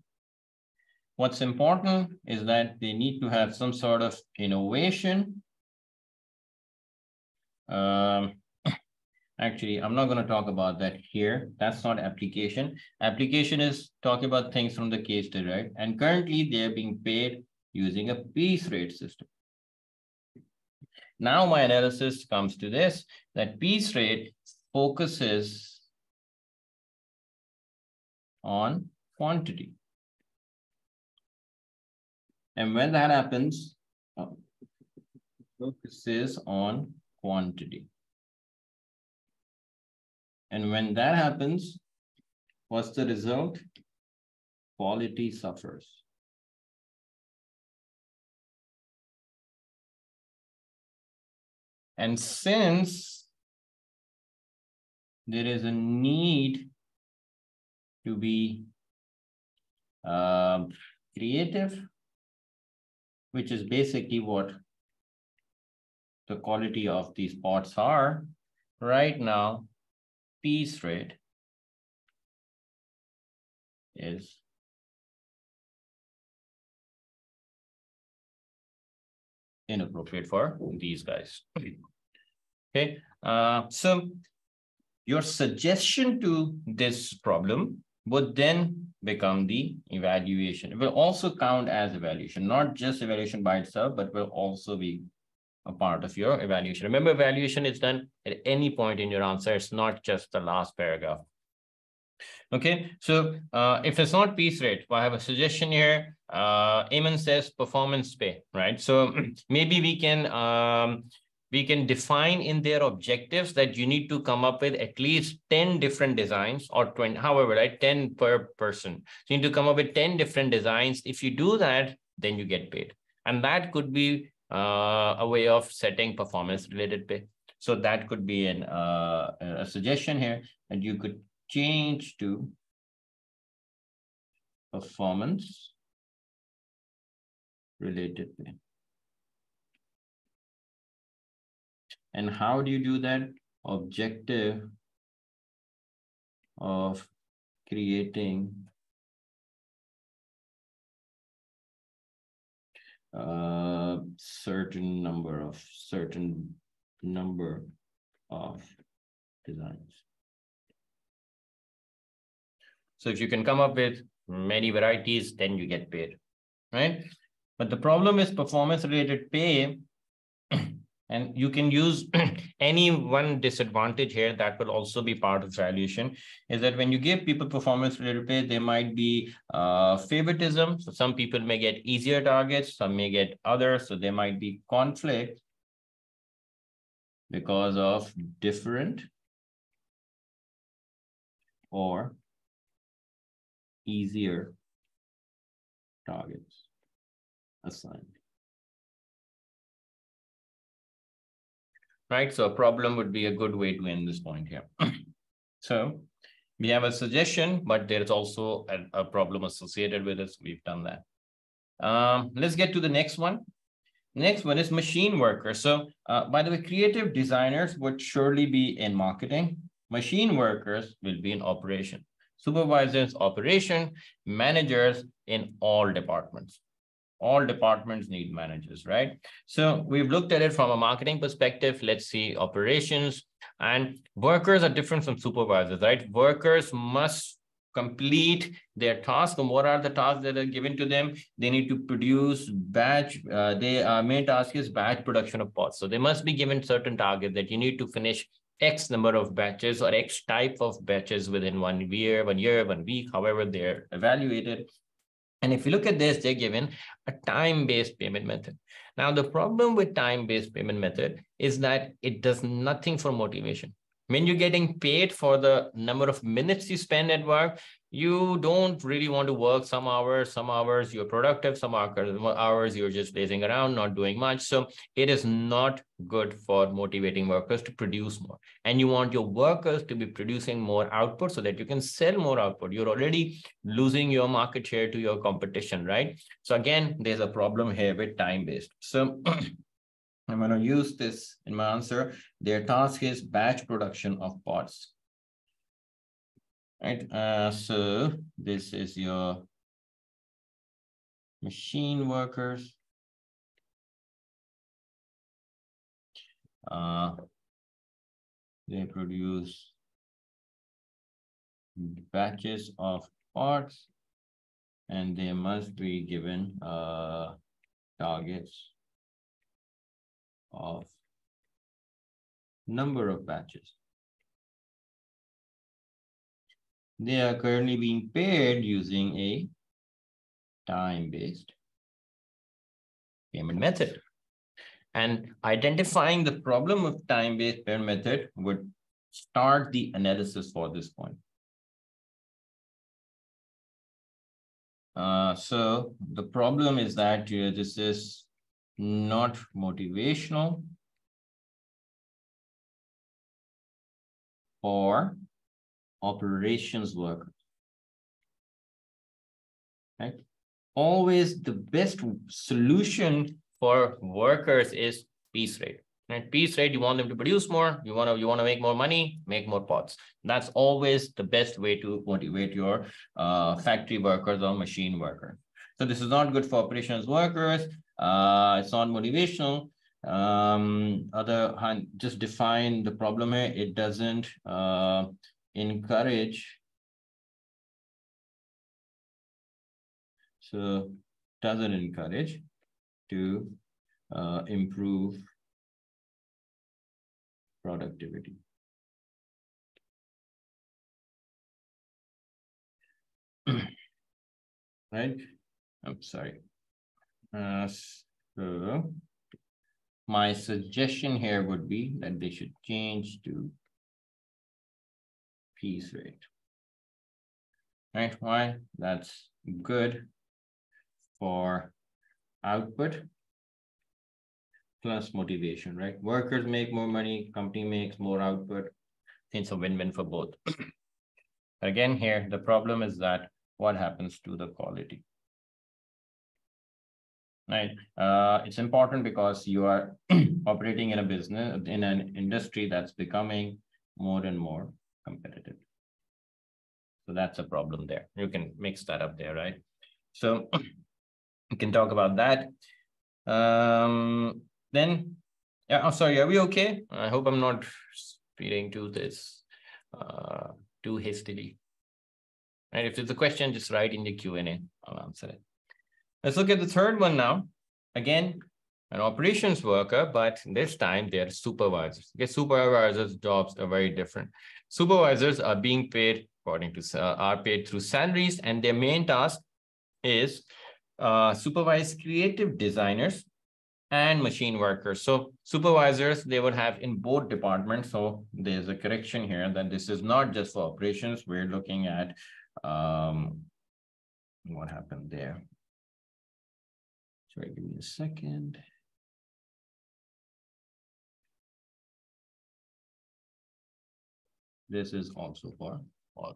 what's important is that they need to have some sort of innovation. Um, actually, I'm not going to talk about that here. That's not application. Application is talking about things from the case study, right? And currently they are being paid using a piece rate system. Now my analysis comes to this, that piece rate focuses on quantity. And when that happens, oh, focuses on quantity. And when that happens, what's the result? Quality suffers. And since there is a need to be uh, creative, which is basically what the quality of these pods are, right now, piece rate is inappropriate for these guys. Okay, uh, so your suggestion to this problem would then become the evaluation. It will also count as evaluation, not just evaluation by itself, but will also be a part of your evaluation. Remember, evaluation is done at any point in your answer. It's not just the last paragraph. Okay, so uh, if it's not piece rate, well, I have a suggestion here. Uh, Eamon says performance pay, right? So maybe we can um, we can define in their objectives that you need to come up with at least ten different designs or twenty, however, right? ten per person. So you need to come up with ten different designs. If you do that, then you get paid. And that could be uh, a way of setting performance related pay. So that could be an, uh, a suggestion here, and you could change to performance related pay. And how do you do that? Objective of creating a certain number of certain number of designs. So if you can come up with many varieties, then you get paid, right? But the problem is performance-related pay, and you can use any one disadvantage here that will also be part of valuation, is that when you give people performance-related pay, there might be uh, favoritism. So some people may get easier targets, some may get others. So there might be conflict because of different or easier targets assigned, right? So a problem would be a good way to end this point here. So we have a suggestion, but there's also a, a problem associated with it. We've done that. Um, let's get to the next one. Next one is machine workers. So uh, by the way, creative designers would surely be in marketing. Machine workers will be in operation. Supervisors, operation, managers in all departments. All departments need managers, right? So we've looked at it from a marketing perspective. Let's see operations. And workers are different from supervisors, right? Workers must complete their task. And what are the tasks that are given to them? They need to produce batch. Uh, their uh, main task is batch production of pods. So they must be given certain targets that you need to finish X number of batches or X type of batches within one year, one year, one week, however they're evaluated. And if you look at this, they're given a time-based payment method. Now, the problem with time-based payment method is that it does nothing for motivation. When you're getting paid for the number of minutes you spend at work, you don't really want to work. Some hours, some hours you're productive, some hours you're just lazing around, not doing much. So it is not good for motivating workers to produce more. And you want your workers to be producing more output so that you can sell more output. You're already losing your market share to your competition, right? So again, there's a problem here with time-based. So I'm going to use this in my answer. Their task is batch production of pods. right? Uh, so this is your machine workers. Uh, they produce batches of pods, and they must be given uh, targets of number of batches. They are currently being paid using a time-based payment method. And identifying the problem of time-based payment method would start the analysis for this point. Uh, so the problem is that uh, this is not motivational for operations workers, right? Always the best solution for workers is piece rate. At piece rate, you want them to produce more. You want to you want to make more money, make more pods. That's always the best way to motivate your uh, factory workers or machine workers. So this is not good for operations workers. Uh, it's not motivational. Um, other just define the problem here. It doesn't uh, encourage. So doesn't encourage to uh, improve productivity. Right? I'm sorry. Uh, so my suggestion here would be that they should change to piece rate. Right? Why? That's good for output plus motivation, right? Workers make more money, company makes more output. It's a win-win for both. Again, here, the problem is that what happens to the quality, right? Uh, it's important because you are operating in a business, in an industry that's becoming more and more competitive. So that's a problem there. You can mix that up there, right? So you can talk about that. Um, Then, yeah, I'm oh, sorry, are we okay? I hope I'm not speeding to this uh, too hastily. And if there's a question, just write in the Q and A, I'll answer it. Let's look at the third one now. Again, an operations worker, but this time they're supervisors. Okay, supervisors' jobs are very different. Supervisors are being paid, according to, uh, are paid through salaries, and their main task is uh, supervise creative designers and machine workers. So supervisors, they would have in both departments. So there's a correction here that this is not just for operations. We're looking at um, what happened there. Sorry, give me a second. This is also for all.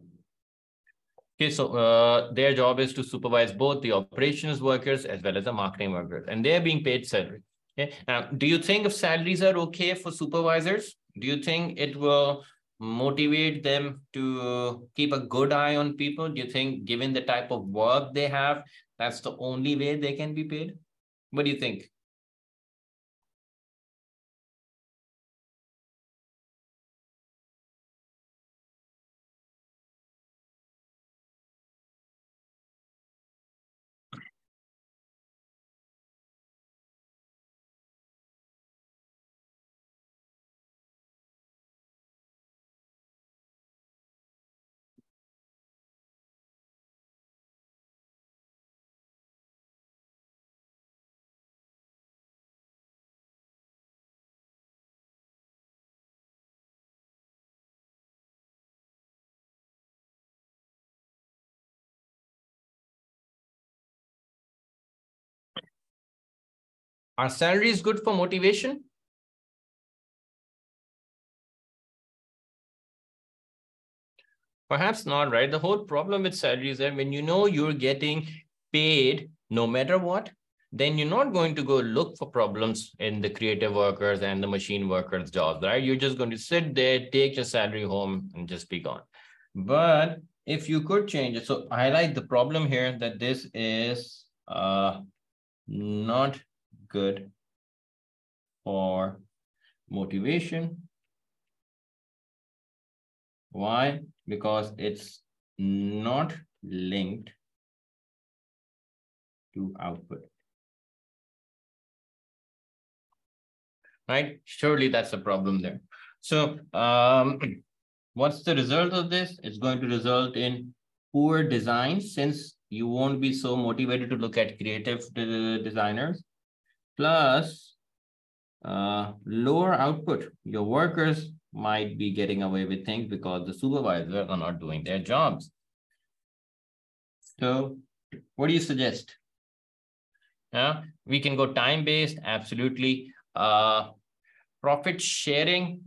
Okay, so uh, their job is to supervise both the operations workers as well as the marketing workers, and they're being paid salary. Okay, now, do you think if salaries are okay for supervisors? Do you think it will motivate them to keep a good eye on people? Do you think, given the type of work they have, that's the only way they can be paid? What do you think? Are salaries good for motivation? Perhaps not, right? The whole problem with salaries is when you know you're getting paid no matter what, then you're not going to go look for problems in the creative workers and the machine workers' jobs, right? You're just going to sit there, take your salary home, and just be gone. But if you could change it. So highlight the problem here that this is uh, not good for motivation. Why? Because it's not linked to output. Right? Surely that's a problem there. So um, what's the result of this? It's going to result in poor design, since you won't be so motivated to look at creative de designers, plus uh, lower output. Your workers might be getting away with things because the supervisors are not doing their jobs. So what do you suggest? Yeah, we can go time-based, absolutely. Uh, profit sharing.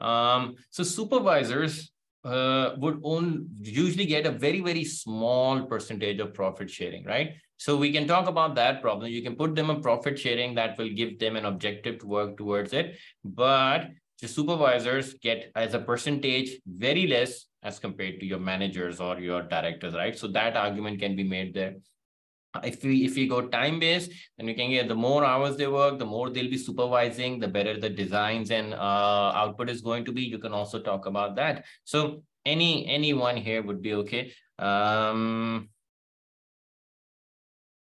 Um, so supervisors uh, would own, usually get a very, very small percentage of profit sharing, right? So we can talk about that problem. You can put them a profit sharing that will give them an objective to work towards it. But the supervisors get as a percentage very less as compared to your managers or your directors, right? So that argument can be made there. If we, if we go time-based, then we can get the more hours they work, the more they'll be supervising, the better the designs and uh, output is going to be. You can also talk about that. So any anyone here would be okay. Um,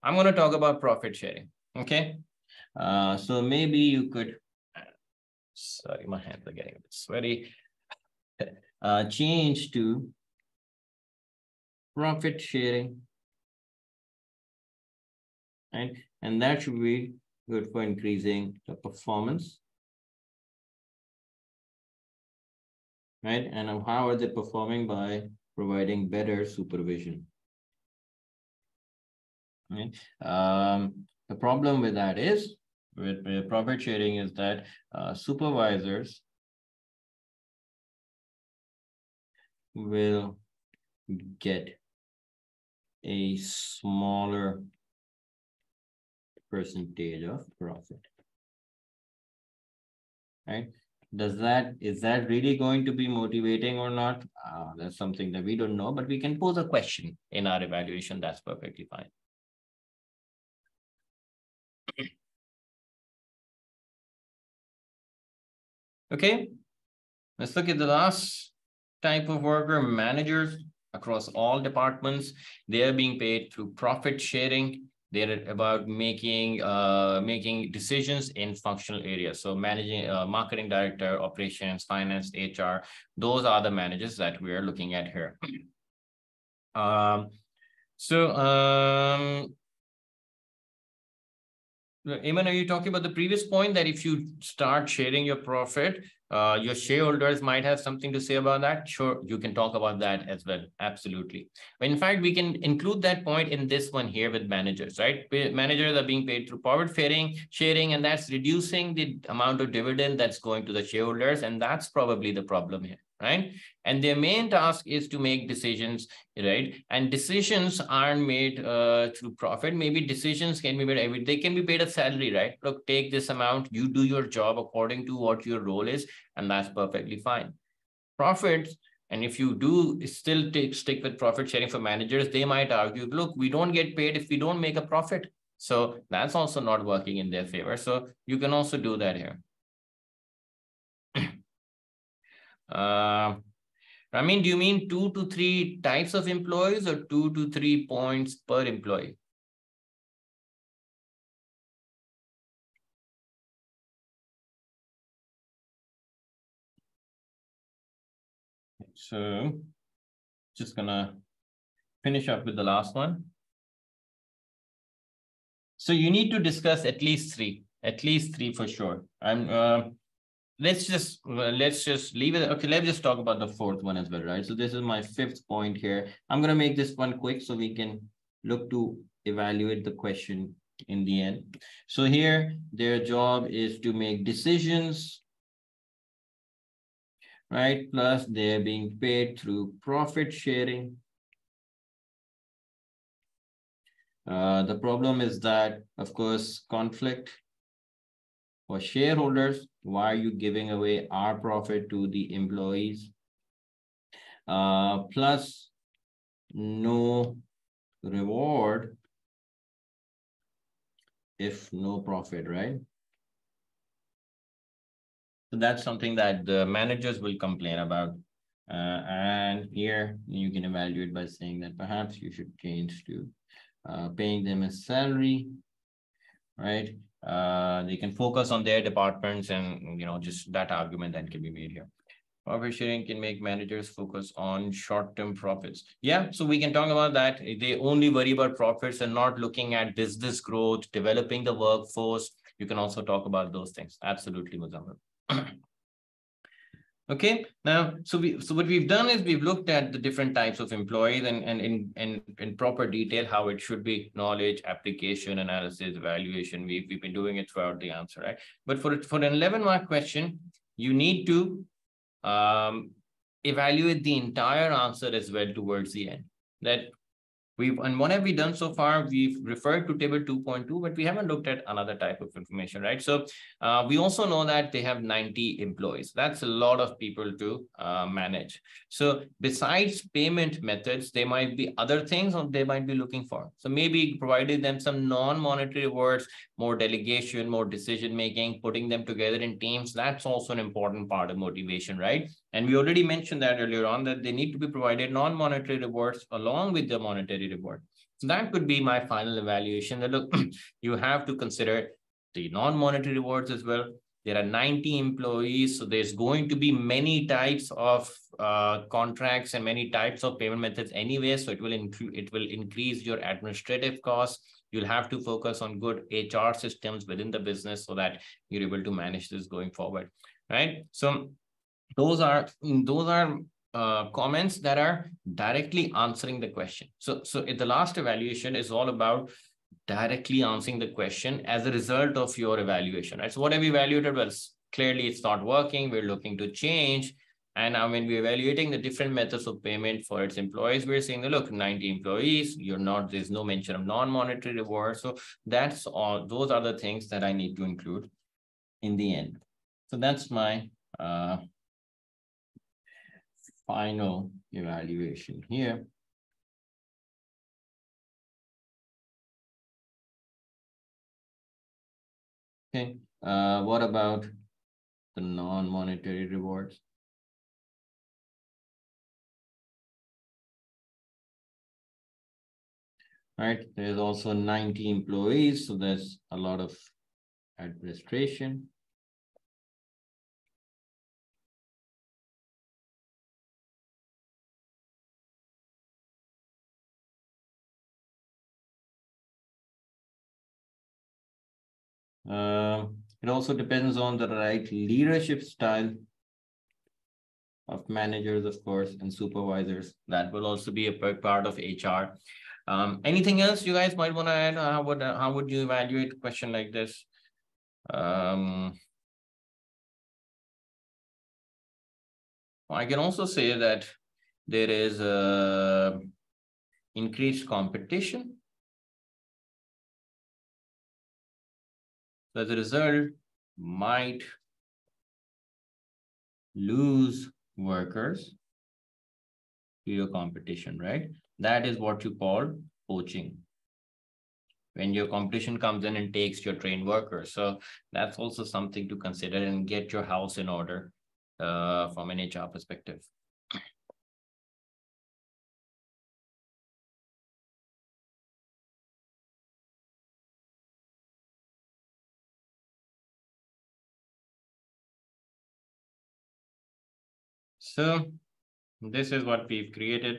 I'm going to talk about profit sharing, okay? Uh, so maybe you could, sorry, my hands are getting a bit sweaty. uh, change to profit sharing. Right? And that should be good for increasing the performance. Right? And how are they performing? By providing better supervision. Right? Um, the problem with that is, with, with profit sharing is that uh, supervisors will get a smaller percentage of profit, right? Does that, is that really going to be motivating or not? Uh, that's something that we don't know, but we can pose a question in our evaluation. That's perfectly fine. Okay, let's look at the last type of worker, managers across all departments. They are being paid through profit sharing. They're about making uh, making decisions in functional areas. So managing uh, marketing director, operations, finance, H R, those are the managers that we are looking at here. Um, so, um, Eamon, are you talking about the previous point that if you start sharing your profit, uh, your shareholders might have something to say about that? Sure, you can talk about that as well. Absolutely. In fact, we can include that point in this one here with managers, right? Managers are being paid through profit sharing, sharing, and that's reducing the amount of dividend that's going to the shareholders. And that's probably the problem here, right? And their main task is to make decisions, right? And decisions aren't made uh, through profit. Maybe decisions can be made every, they can be paid a salary, right? Look, take this amount, you do your job according to what your role is, and that's perfectly fine. Profits, and if you do still take, stick with profit sharing for managers, they might argue, look, we don't get paid if we don't make a profit. So that's also not working in their favor. So you can also do that here. Uh, I mean, do you mean two to three types of employees or two to three points per employee? So just gonna finish up with the last one. So you need to discuss at least three, at least three for sure. I'm, uh, Let's just let's just leave it. Okay, let's just talk about the fourth one as well, right? So this is my fifth point here. I'm going to make this one quick so we can look to evaluate the question in the end. So here, their job is to make decisions, right? Plus they're being paid through profit sharing. Uh, the problem is that, of course, conflict for shareholders. Why are you giving away our profit to the employees? Uh, plus, no reward if no profit, right? So that's something that the managers will complain about. Uh, and here you can evaluate by saying that perhaps you should change to uh, paying them a salary, right? Uh, they can focus on their departments, and you know, just that argument that can be made here. Profit sharing can make managers focus on short-term profits. Yeah, so we can talk about that. They only worry about profits and not looking at business growth, developing the workforce. You can also talk about those things. Absolutely, Muzammil. Okay, now, so we so what we've done is we've looked at the different types of employees and and in in, in proper detail how it should be: knowledge, application, analysis, evaluation. We've, we've been doing it throughout the answer, right? But for, for an eleven mark question, you need to um, evaluate the entire answer as well towards the end. That we've, and what have we done so far? We've referred to table two point two, but we haven't looked at another type of information, right? So uh, we also know that they have ninety employees. That's a lot of people to uh, manage. So besides payment methods, there might be other things or they might be looking for. So maybe providing them some non-monetary rewards, more delegation, more decision-making, putting them together in teams. That's also an important part of motivation, right? And we already mentioned that earlier on, that they need to be provided non-monetary rewards along with the monetary reward. So that could be my final evaluation, that look, you have to consider the non-monetary rewards as well. There are ninety employees, so there's going to be many types of uh, contracts and many types of payment methods anyway, so it will, it will increase your administrative costs. You'll have to focus on good H R systems within the business so that you're able to manage this going forward, right? So those are, those are Uh, comments that are directly answering the question. So, so the last evaluation is all about directly answering the question as a result of your evaluation, right? So what have we evaluated? Well, clearly it's not working. We're looking to change. And now when we're evaluating the different methods of payment for its employees, we're saying, look, ninety employees, you're not, there's no mention of non-monetary rewards. So that's all, those are the things that I need to include in the end. So that's my, uh, final evaluation here. Okay, uh, what about the non-monetary rewards? All right, there's also ninety employees, so there's a lot of administration. Uh, it also depends on the right leadership style of managers, of course, and supervisors. That will also be a big part of H R. Um, anything else you guys might want to add? How would, uh, how would you evaluate a question like this? Um, I can also say that there is a increased competition. So as a result, might lose workers to your competition, right? That is what you call poaching, when your competition comes in and takes your trained workers. So that's also something to consider and get your house in order uh, from an H R perspective. So this is what we've created.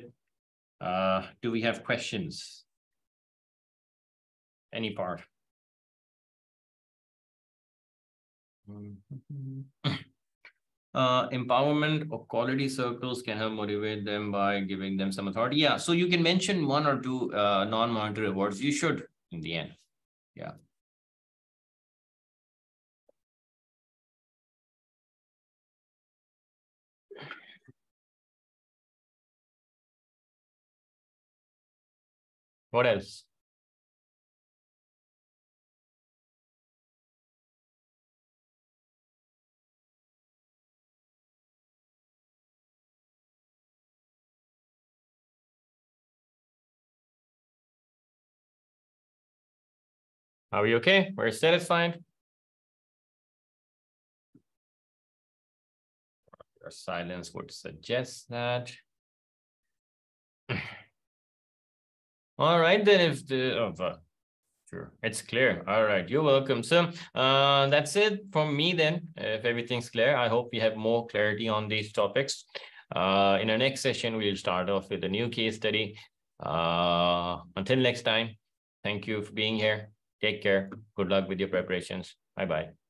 Uh, do we have questions? Any part? Uh, empowerment or quality circles can help motivate them by giving them some authority. Yeah, so you can mention one or two uh, non-monetary rewards. You should in the end. Yeah. What else? Are we okay? We're satisfied? Your silence would suggest that. All right, then if the, oh, uh, sure, it's clear. All right, you're welcome. So uh, that's it from me then. If everything's clear, I hope you have more clarity on these topics. Uh, in our next session, we'll start off with a new case study. Uh, until next time, thank you for being here. Take care. Good luck with your preparations. Bye-bye.